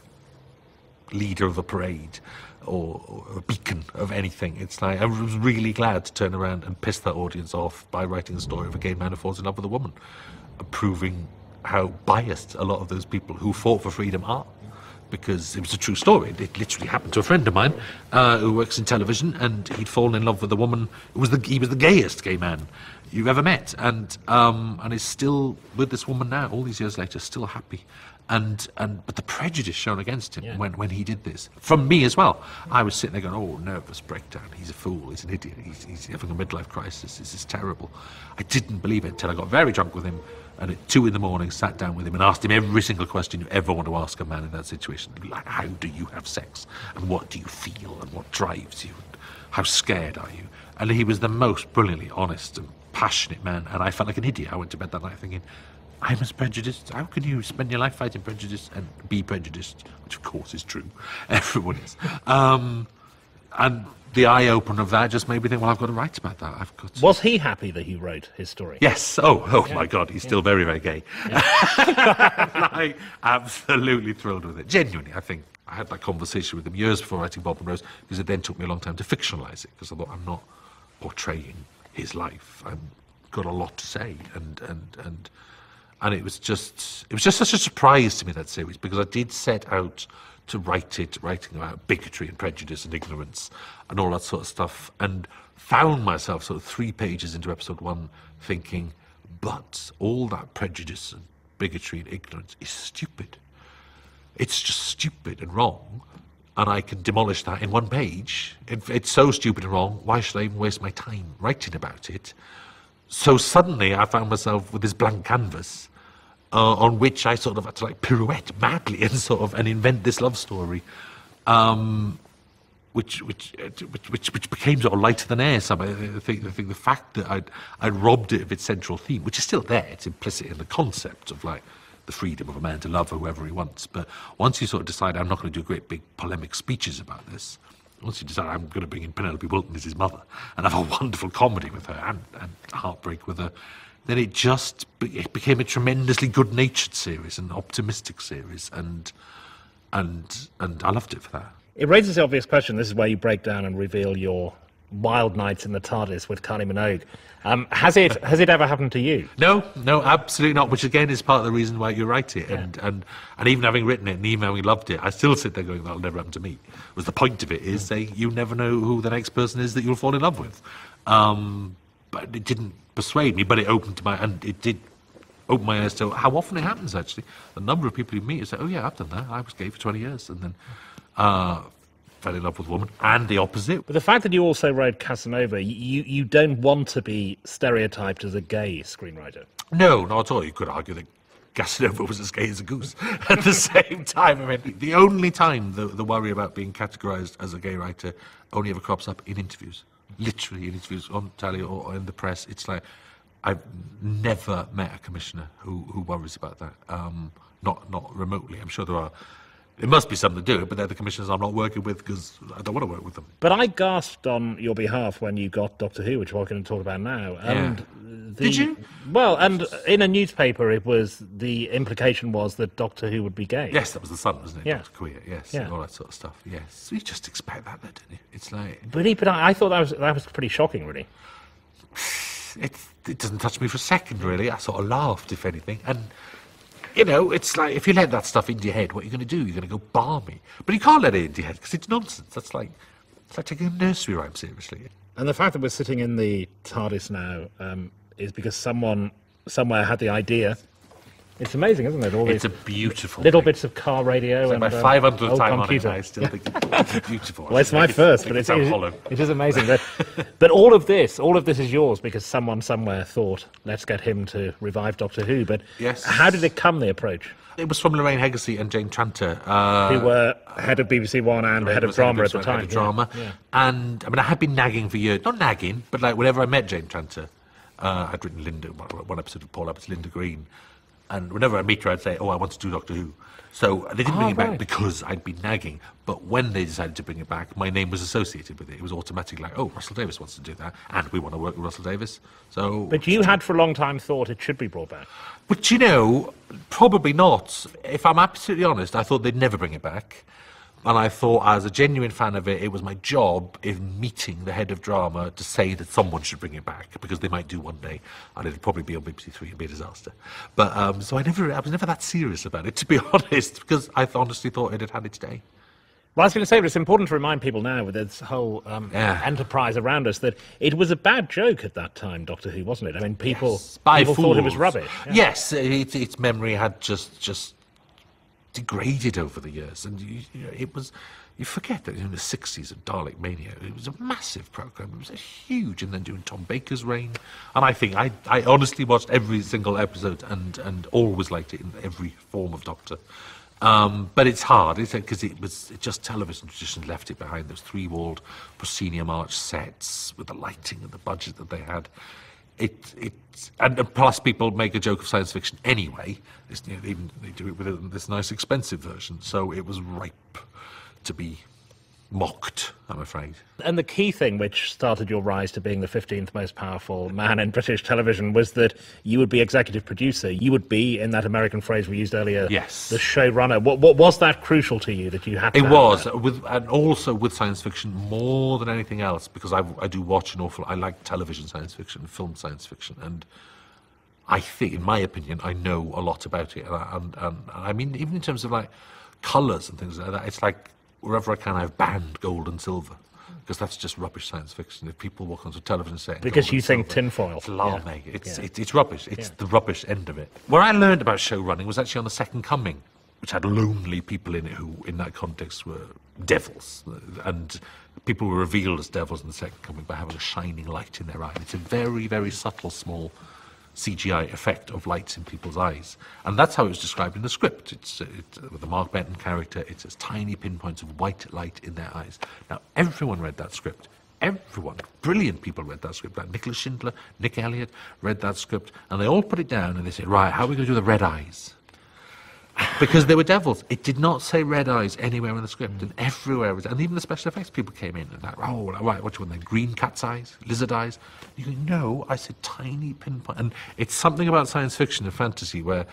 leader of a parade or a beacon of anything. It's like, I was really glad to turn around and piss that audience off by writing the story of a gay man who falls in love with a woman, proving how biased a lot of those people who fought for freedom are, because it was a true story. It literally happened to a friend of mine who works in television, and he'd fallen in love with a woman. He was the gayest gay man you've ever met, and is still with this woman now, all these years later, still happy. But the prejudice shown against him, yeah, when he did this, from me as well. I was sitting there going, oh, nervous breakdown, he's a fool, he's an idiot, he's having a midlife crisis, this is terrible. I didn't believe it until I got very drunk with him, and at 2 in the morning sat down with him and asked him every single question you ever want to ask a man in that situation. Like, how do you have sex? And what do you feel? And what drives you? And how scared are you? And he was the most brilliantly honest and passionate man, and I felt like an idiot. I went to bed that night thinking, I'm as prejudiced. How can you spend your life fighting prejudice and be prejudiced? Which, of course, is true. Everyone is. And the eye-opener of that just made me think, well, I've got to write about that. I've got to... Was he happy that he wrote his story? Yes. Oh, yeah. My God, he's still very, very gay. Yeah. I absolutely thrilled with it. Genuinely, I think. I had that conversation with him years before writing Bob and Rose, because it then took me a long time to fictionalise it, because I thought, I'm not portraying his life. I've got a lot to say, and it was just such a surprise to me, that series, because I did set out to write it, writing about bigotry and prejudice and ignorance and all that sort of stuff, and found myself sort of 3 pages into episode 1 thinking, but all that prejudice and bigotry and ignorance is stupid. It's just stupid and wrong, and I can demolish that in 1 page. It's so stupid and wrong, why should I even waste my time writing about it? So suddenly I found myself with this blank canvas on which I sort of had to like pirouette madly and invent this love story, which became sort of lighter than air somehow. I think the fact that I robbed it of its central theme, which is still there, it's implicit in the concept of like the freedom of a man to love whoever he wants. But once you sort of decide I'm not going to do great big polemic speeches about this, once you decide I'm going to bring in Penelope Wilton as his mother and have a wonderful comedy with her and heartbreak with her, then it became a tremendously good-natured series, an optimistic series, and I loved it for that. It raises the obvious question. This is where you break down and reveal your wild nights in the TARDIS with Kylie Minogue. Has it ever happened to you? No, absolutely not, which again is part of the reason why you write it. And even having written it and even having loved it, I still sit there going, that'll never happen to me. Was the point of it is saying you never know who the next person is that you'll fall in love with. But it didn't persuade me, but it opened my, and it did open my eyes to how often it happens actually. The number of people you meet is like, oh yeah, I've done that. I was gay for 20 years and then fell in love with a woman, and the opposite. But the fact that you also wrote Casanova, you don't want to be stereotyped as a gay screenwriter. No, not at all. You could argue that Casanova was as gay as a goose at the same time. I mean, the only time the worry about being categorised as a gay writer only ever crops up in interviews. Literally in interviews on telly or in the press. It's like, I've never met a commissioner who worries about that. Not remotely. I'm sure there are. It must be something to do, but they're the commissioners I'm not working with because I don't want to work with them. But I gasped on your behalf when you got Doctor Who, which we're going to talk about now. And yeah. Did you? Well, and in a newspaper, it was, the implication was that Doctor Who would be gay. Yes, that was the Sun, wasn't it? Yeah. Doctor Queer, yes, yeah. And all that sort of stuff, yes. You just expect that, though, didn't you? It's like... But I thought that was pretty shocking, really. It doesn't touch me for a second, really. I sort of laughed, if anything, and... You know, it's like, if you let that stuff into your head, what are you going to do? You're going to go balmy. But you can't let it into your head, because it's nonsense. That's like, it's like taking a nursery rhyme seriously. And the fact that we're sitting in the TARDIS now is because someone somewhere had the idea It's amazing, isn't it? All it's a beautiful little thing. Bits of car radio. It's like, and my 500th time computer. On it, I still think it's beautiful. Well, it's my first, but it is amazing. But all of this is yours because someone somewhere thought, let's get him to revive Doctor Who. But yes. How did it come, the approach? It was from Lorraine Hegarty and Jane Tranter. Who were head of BBC One and head of drama at the time. Head of drama. Yeah. And, I mean, I had been nagging for years. Not nagging, but, like, whenever I met Jane Tranter, I'd written Linda, one episode of Paul Abbott's Linda Green. And whenever I meet her, I'd say, oh, I want to do Doctor Who. So they didn't bring it back because I'd been nagging. But when they decided to bring it back, my name was associated with it. It was automatic, like, oh, Russell Davies wants to do that, and we want to work with Russell Davies. So, but you had for a long time thought it should be brought back. But, you know, probably not. If I'm absolutely honest, I thought they'd never bring it back. And I thought, as a genuine fan of it, it was my job in meeting the head of drama to say that someone should bring it back, because they might do one day, and it'll probably be on BBC Three and be a disaster. But so I was never that serious about it, to be honest, because I honestly thought it had had its day. Well, I was going to say, but it's important to remind people now with this whole enterprise around us that it was a bad joke at that time, Doctor Who, wasn't it? I mean, people thought it was rubbish. Yeah. Yes, its memory had just degraded over the years, and you forget that in the 60s of Dalek Mania, it was a massive programme, it was huge, and then doing Tom Baker's reign, and I think I honestly watched every single episode and always liked it in every form of Doctor. But it's hard, because it just television tradition left it behind. Those three-walled proscenium arch sets with the lighting and the budget that they had. And plus people make a joke of science fiction anyway. You know, they do it with this nice expensive version, so it was ripe to be mocked, I'm afraid. And the key thing which started your rise to being the 15th most powerful man in British television was that you would be executive producer. You would be, in that American phrase we used earlier, yes, the showrunner. What was that crucial to you that you had to have that? And also with science fiction more than anything else, because I do watch an awful lot. I like television science fiction, film science fiction, and I think, in my opinion, I know a lot about it. And I mean, even in terms of, like, colours and things like that, it's like, wherever I can, I've banned gold and silver, because that's just rubbish science fiction. If people walk onto a television set, because you think tinfoil, it's alarming. Yeah. It's rubbish. It's the rubbish end of it. Where I learned about show running was actually on The Second Coming, which had lonely people in it who, in that context, were devils, and people were revealed as devils in The Second Coming by having a shining light in their eye. It's a very, very subtle, small CGI effect of lights in people's eyes, and that's how it was described in the script. It's with the Mark Benton character, it's as tiny pinpoints of white light in their eyes. Now, everyone read that script. Everyone, brilliant people read that script. Like Nicholas Schindler, Nick Elliott read that script, and they all put it down and they said, right, how are we going to do the red eyes? Because they were devils. It did not say red eyes anywhere in the script, and everywhere was, and even the special effects people came in and like, oh, right, what do you want then? Green cat's eyes, lizard eyes. You go, no, I said tiny pinpoint. And it's something about science fiction and fantasy where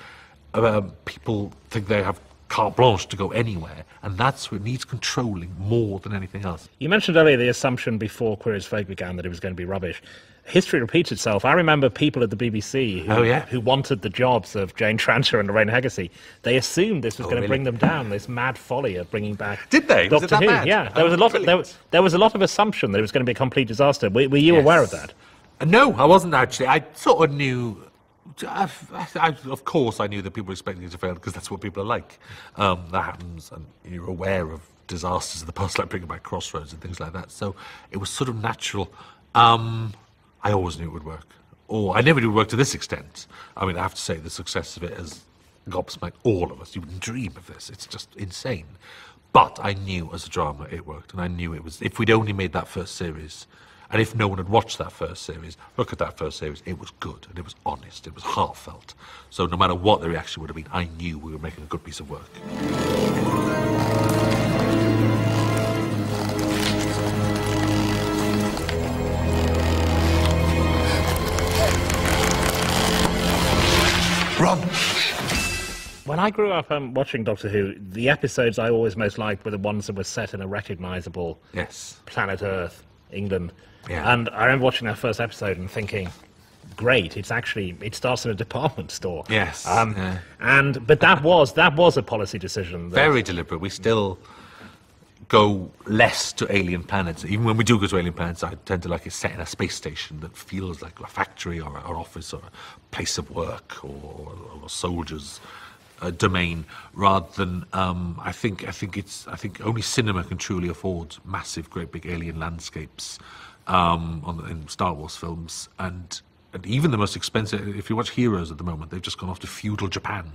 people think they have carte blanche to go anywhere, and that's what needs controlling more than anything else. You mentioned earlier the assumption before Queer as Folk began that it was going to be rubbish. History repeats itself. I remember people at the BBC who wanted the jobs of Jane Tranter and Lorraine Hegarty. They assumed this was going to bring them down, this mad folly of bringing back Doctor Who. Yeah, there was a lot of assumption that it was going to be a complete disaster. Were you aware of that? No, I wasn't actually. I sort of knew. Of course, I knew that people were expecting it to fail, because that's what people are like. That happens, and you're aware of disasters of the past, like bringing back Crossroads and things like that. So it was sort of natural. I always knew it would work. Or I never knew it would work to this extent. I mean, I have to say, the success of it has gobsmacked all of us. You wouldn't dream of this. It's just insane. But I knew as a drama it worked, and I knew it was, if we'd only made that first series, and if no one had watched that first series, look at that first series, it was good, and it was honest, it was heartfelt. So no matter what the reaction would have been, I knew we were making a good piece of work. When I grew up watching Doctor Who, the episodes I always most liked were the ones that were set in a recognisable planet Earth, England. Yeah. And I remember watching that first episode and thinking, great, it starts in a department store. Yes. But that was a policy decision. Very deliberate. We still go less to alien planets. Even when we do go to alien planets, I tend to like it set in a space station that feels like a factory or an office or a place of work or soldiers' domain, rather than I think only cinema can truly afford massive, great big alien landscapes in Star Wars films. And even the most expensive, if you watch Heroes at the moment, they've just gone off to feudal Japan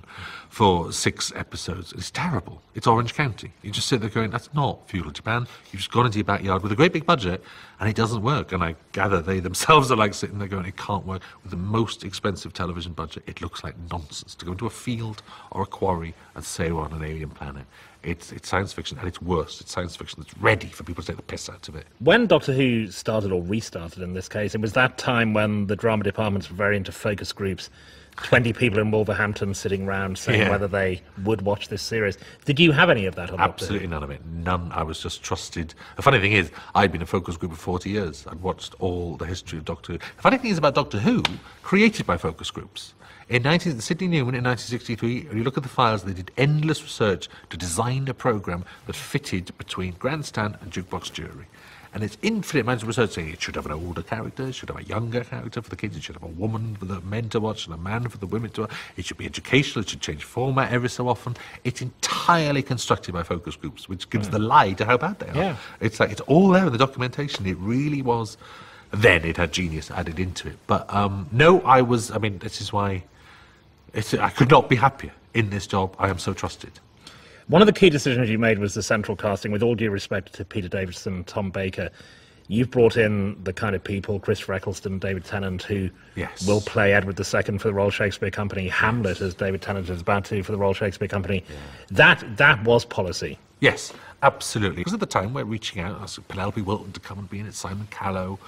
for 6 episodes. It's terrible. It's Orange County. You just sit there going, that's not feudal Japan. You've just gone into your backyard with a great big budget, and it doesn't work. And I gather they themselves are like sitting there going, it can't work. With the most expensive television budget, it looks like nonsense to go into a field or a quarry and say we're on an alien planet. It's science fiction, and it's worse. It's science fiction that's ready for people to take the piss out of it. When Doctor Who started, or restarted in this case, it was that time when the drama departments were very into focus groups, 20 people in Wolverhampton sitting round saying whether they would watch this series. Did you have any of that on Doctor Who? Absolutely none of it. None. I was just trusted. The funny thing is, I'd been a focus group for 40 years. I'd watched all the history of Doctor Who. The funny thing is about Doctor Who, created by focus groups. Sidney Newman in 1963, when you look at the files, they did endless research to design a programme that fitted between Grandstand and Jukebox Jury. And it's infinite amounts of research saying it should have an older character, it should have a younger character for the kids, it should have a woman for the men to watch and a man for the women to watch, it should be educational, it should change format every so often. It's entirely constructed by focus groups, which gives the lie to how bad they are. Yeah. It's like, it's all there in the documentation. It really was. Then it had genius added into it. But no, I mean, this is why... I could not be happier in this job. I am so trusted. One of the key decisions you made was the central casting. With all due respect to Peter Davison, Tom Baker, you've brought in the kind of people, Christopher Eccleston, David Tennant, who will play Edward II for the Royal Shakespeare Company, Hamlet as David Tennant is about to for the Royal Shakespeare Company. Yeah. That was policy. Yes, absolutely. Because at the time we're reaching out, I asked Penelope Wilton to come and be in it, Simon Callow.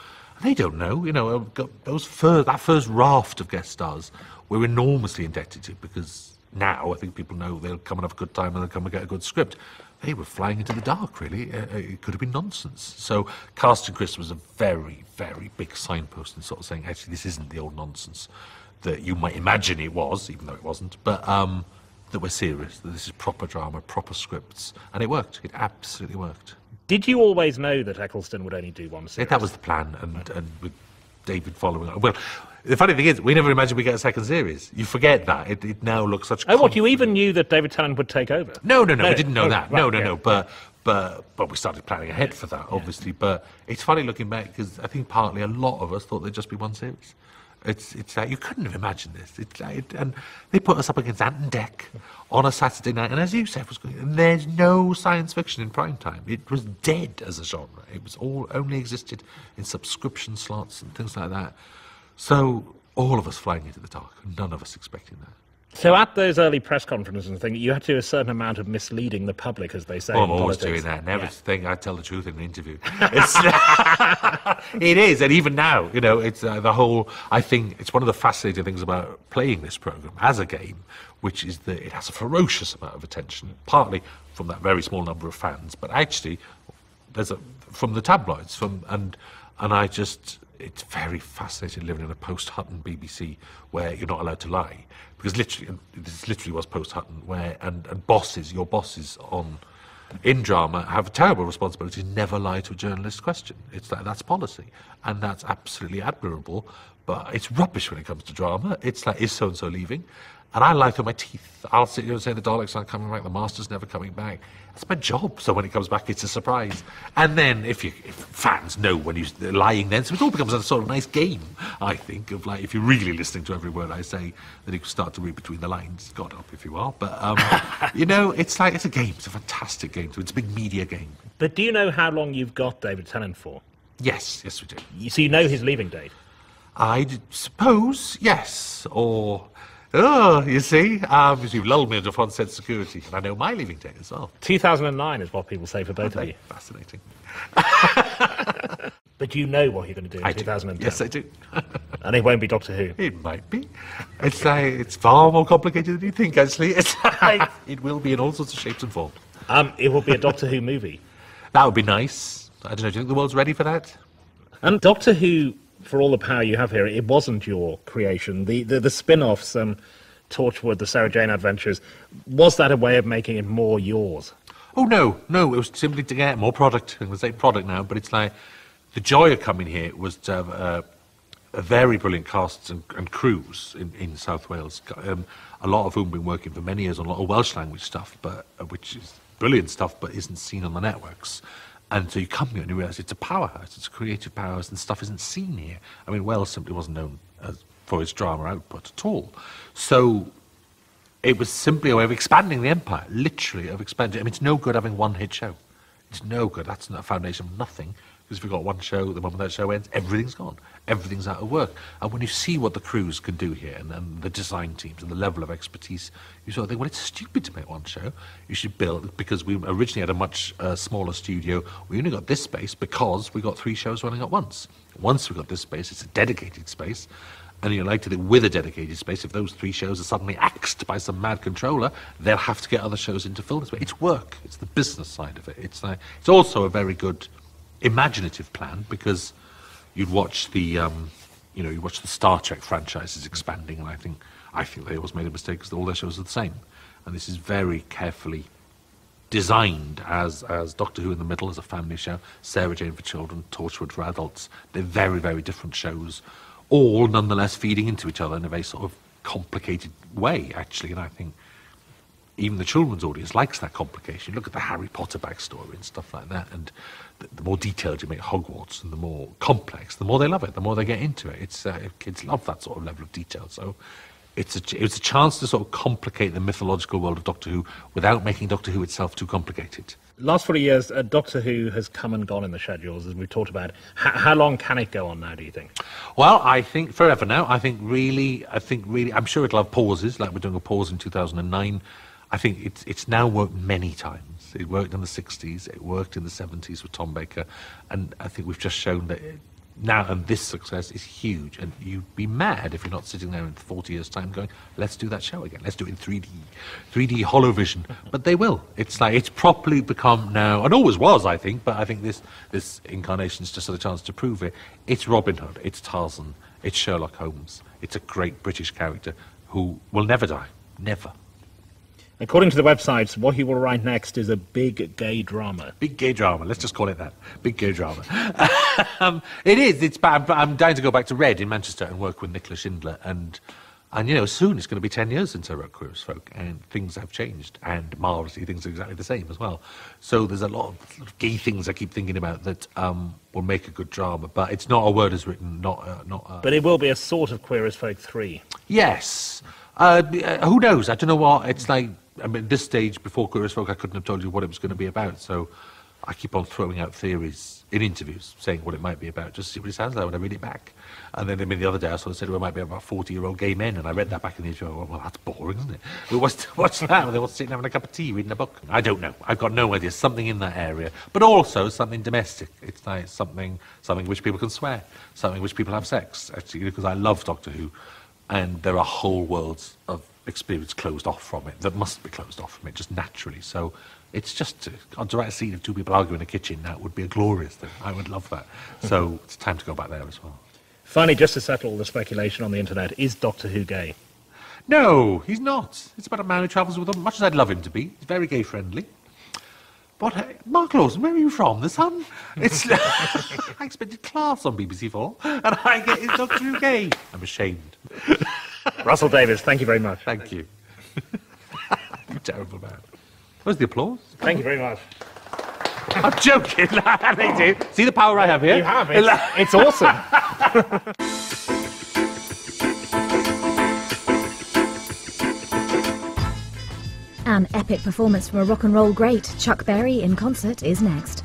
They don't know, you know, that first raft of guest stars we're enormously indebted to, because now I think people know they'll come and have a good time and they'll come and get a good script. They were flying into the dark, really. It could have been nonsense. So casting Chris was a very, very big signpost in sort of saying, actually, this isn't the old nonsense that you might imagine it was, even though it wasn't, but that we're serious, that this is proper drama, proper scripts. And it worked. It absolutely worked. Did you always know that Eccleston would only do one series? Yeah, that was the plan, and with David following up. Well, the funny thing is, we never imagined we'd get a second series. You forget that. It now looks such... Oh, what, you even knew that David Tennant would take over? No, we didn't know that. Right, no. But we started planning ahead for that, obviously. Yeah. But it's funny looking back, because I think partly a lot of us thought there'd just be one series. It's like, you couldn't have imagined this. And they put us up against Ant and Dec on a Saturday night, and as you said, there's no science fiction in prime time. It was dead as a genre. It was all only existed in subscription slots and things like that. So all of us flying into the dark, none of us expecting that. So at those early press conferences and things, you had to do a certain amount of misleading the public, as they say. Oh, I'm always doing that. Never think I tell the truth in an interview. It is, and even now, you know, it's the whole... I think it's one of the fascinating things about playing this programme as a game, which is that it has a ferocious amount of attention, partly from that very small number of fans, but actually from the tabloids, and I just... It's very fascinating living in a post-Hutton BBC where you're not allowed to lie. Because this literally was post-Hutton, where, and your bosses in drama have a terrible responsibility to never lie to a journalist's question. It's like, that's policy, and that's absolutely admirable, but it's rubbish when it comes to drama. It's like, is so-and-so leaving? And I lie through my teeth. I'll sit here and say the Daleks aren't coming back, the Master's never coming back. That's my job, so when it comes back, it's a surprise. And then if fans know when you're lying then, so it all becomes a sort of nice game, I think, of like, if you're really listening to every word I say, then you can start to read between the lines. God help if you are. But, you know, it's like, it's a game. It's a fantastic game. It's a big media game. But do you know how long you've got David Tennant for? Yes, we do. So you know his leaving date? I suppose, yes, or... Oh, you see? You've lulled me into fond sense of security, and I know my leaving date as well. 2009 is what people say for both of you. Fascinating. But you know what you're going to do in 2010. Yes, I do. And it won't be Doctor Who. It might be. It's like, it's far more complicated than you think, actually. It's like, it will be in all sorts of shapes and forms. It will be a Doctor Who movie. That would be nice. I don't know, do you think the world's ready for that? And Doctor Who... For all the power you have here, it wasn't your creation. The spin-offs, Torchwood, The Sarah Jane Adventures, was that a way of making it more yours? Oh, no, it was simply to get more product. I'm going to say product now, but it's like the joy of coming here was to have a very brilliant cast and crews in South Wales, a lot of whom have been working for many years on a lot of Welsh language stuff, but which is brilliant stuff, but isn't seen on the networks. And so you come here and you realise it's a powerhouse, it's a creative powerhouse, and stuff isn't seen here. I mean, Wales simply wasn't known for its drama output at all. So it was simply a way of expanding the empire, literally, of expanding. I mean, it's no good having one hit show. It's no good. That's not a foundation of nothing. Because if you've got one show, the moment that show ends, everything's gone. Everything's out of work. And when you see what the crews can do here, and the design teams, and the level of expertise, you sort of think, well, it's stupid to make one show. You should build, because we originally had a much smaller studio. We only got this space because we got three shows running at once. Once we got this space, it's a dedicated space. And you like to do with a dedicated space. If those three shows are suddenly axed by some mad controller, they'll have to get other shows into film. It's work. It's the business side of it. It's also a very good imaginative plan, because you'd watch the, you watch the Star Trek franchises expanding, and I think they always made a mistake because all their shows are the same. And this is very carefully designed as Doctor Who in the middle, as a family show, Sarah Jane for children, Torchwood for adults. They're very, very different shows, all nonetheless feeding into each other in a very sort of complicated way, actually. And I think even the children's audience likes that complication. Look at the Harry Potter backstory and stuff like that, and the more detailed you make Hogwarts and the more complex, the more they love it, the more they get into it. Kids love that sort of level of detail. So it's a chance to sort of complicate the mythological world of Doctor Who without making Doctor Who itself too complicated. Last 40 years, Doctor Who has come and gone in the schedules, as we've talked about. How long can it go on now, do you think? Well, I think forever now. I think really, I'm sure it'll have pauses, like we're doing a pause in 2009. I think it's now worked many times. It worked in the 60s, it worked in the 70s with Tom Baker, and I think we've just shown that now, and this success is huge, and you'd be mad if you're not sitting there in 40 years' time going, let's do that show again, let's do it in 3D holovision. But they will. It's properly become now, and always was, I think, but I think this incarnation's just had a chance to prove it. It's Robin Hood, it's Tarzan, it's Sherlock Holmes, it's a great British character who will never die, never. According to the websites, what he will write next is a big gay drama. Big gay drama. Let's just call it that. Big gay drama. It is. It's bad. I'm dying to go back to Red in Manchester and work with Nicola Shindler. And you know, soon it's going to be 10 years since I wrote Queer as Folk, and things have changed. And marvellously, things are exactly the same as well. So there's a lot of gay things I keep thinking about that will make a good drama. But it's not A Word Is Written. But it will be a sort of Queer as Folk 3. Yes. Who knows? I don't know what it's like. I mean, at this stage, before Queer as Folk, I couldn't have told you what it was going to be about, so I keep on throwing out theories in interviews, saying what it might be about, just to see what it sounds like when I read it back. And then, I mean, the other day I sort of said, well, it might be about 40-year-old gay men, and I read that back in the interview, well, that's boring, isn't it? What's that? They were sitting having a cup of tea, reading a book. I don't know. I've got no idea. Something in that area, but also something domestic. It's like something which people can swear, something which people have sex, actually, because I love Doctor Who, and there are whole worlds of experience closed off from it, that must be closed off from it just naturally. So it's just to write a scene of two people arguing in a kitchen, that would be a glorious thing. I would love that. So it's time to go back there as well. Finally, just to settle all the speculation on the internet, is Doctor Who gay? No, he's not. It's about a man who travels with them, much as I'd love him to be. He's very gay friendly. What, Mark Lawson, where are you from? The Sun? It's I expected class on BBC4, and I get it's Doctor Who gay. I'm ashamed. Russell Davies, thank you very much. Thank you. You terrible man. Where's the applause? Thank you very much. I'm joking. They do. See the power I have here? You have. It's awesome. An epic performance from a rock and roll great, Chuck Berry in concert, is next.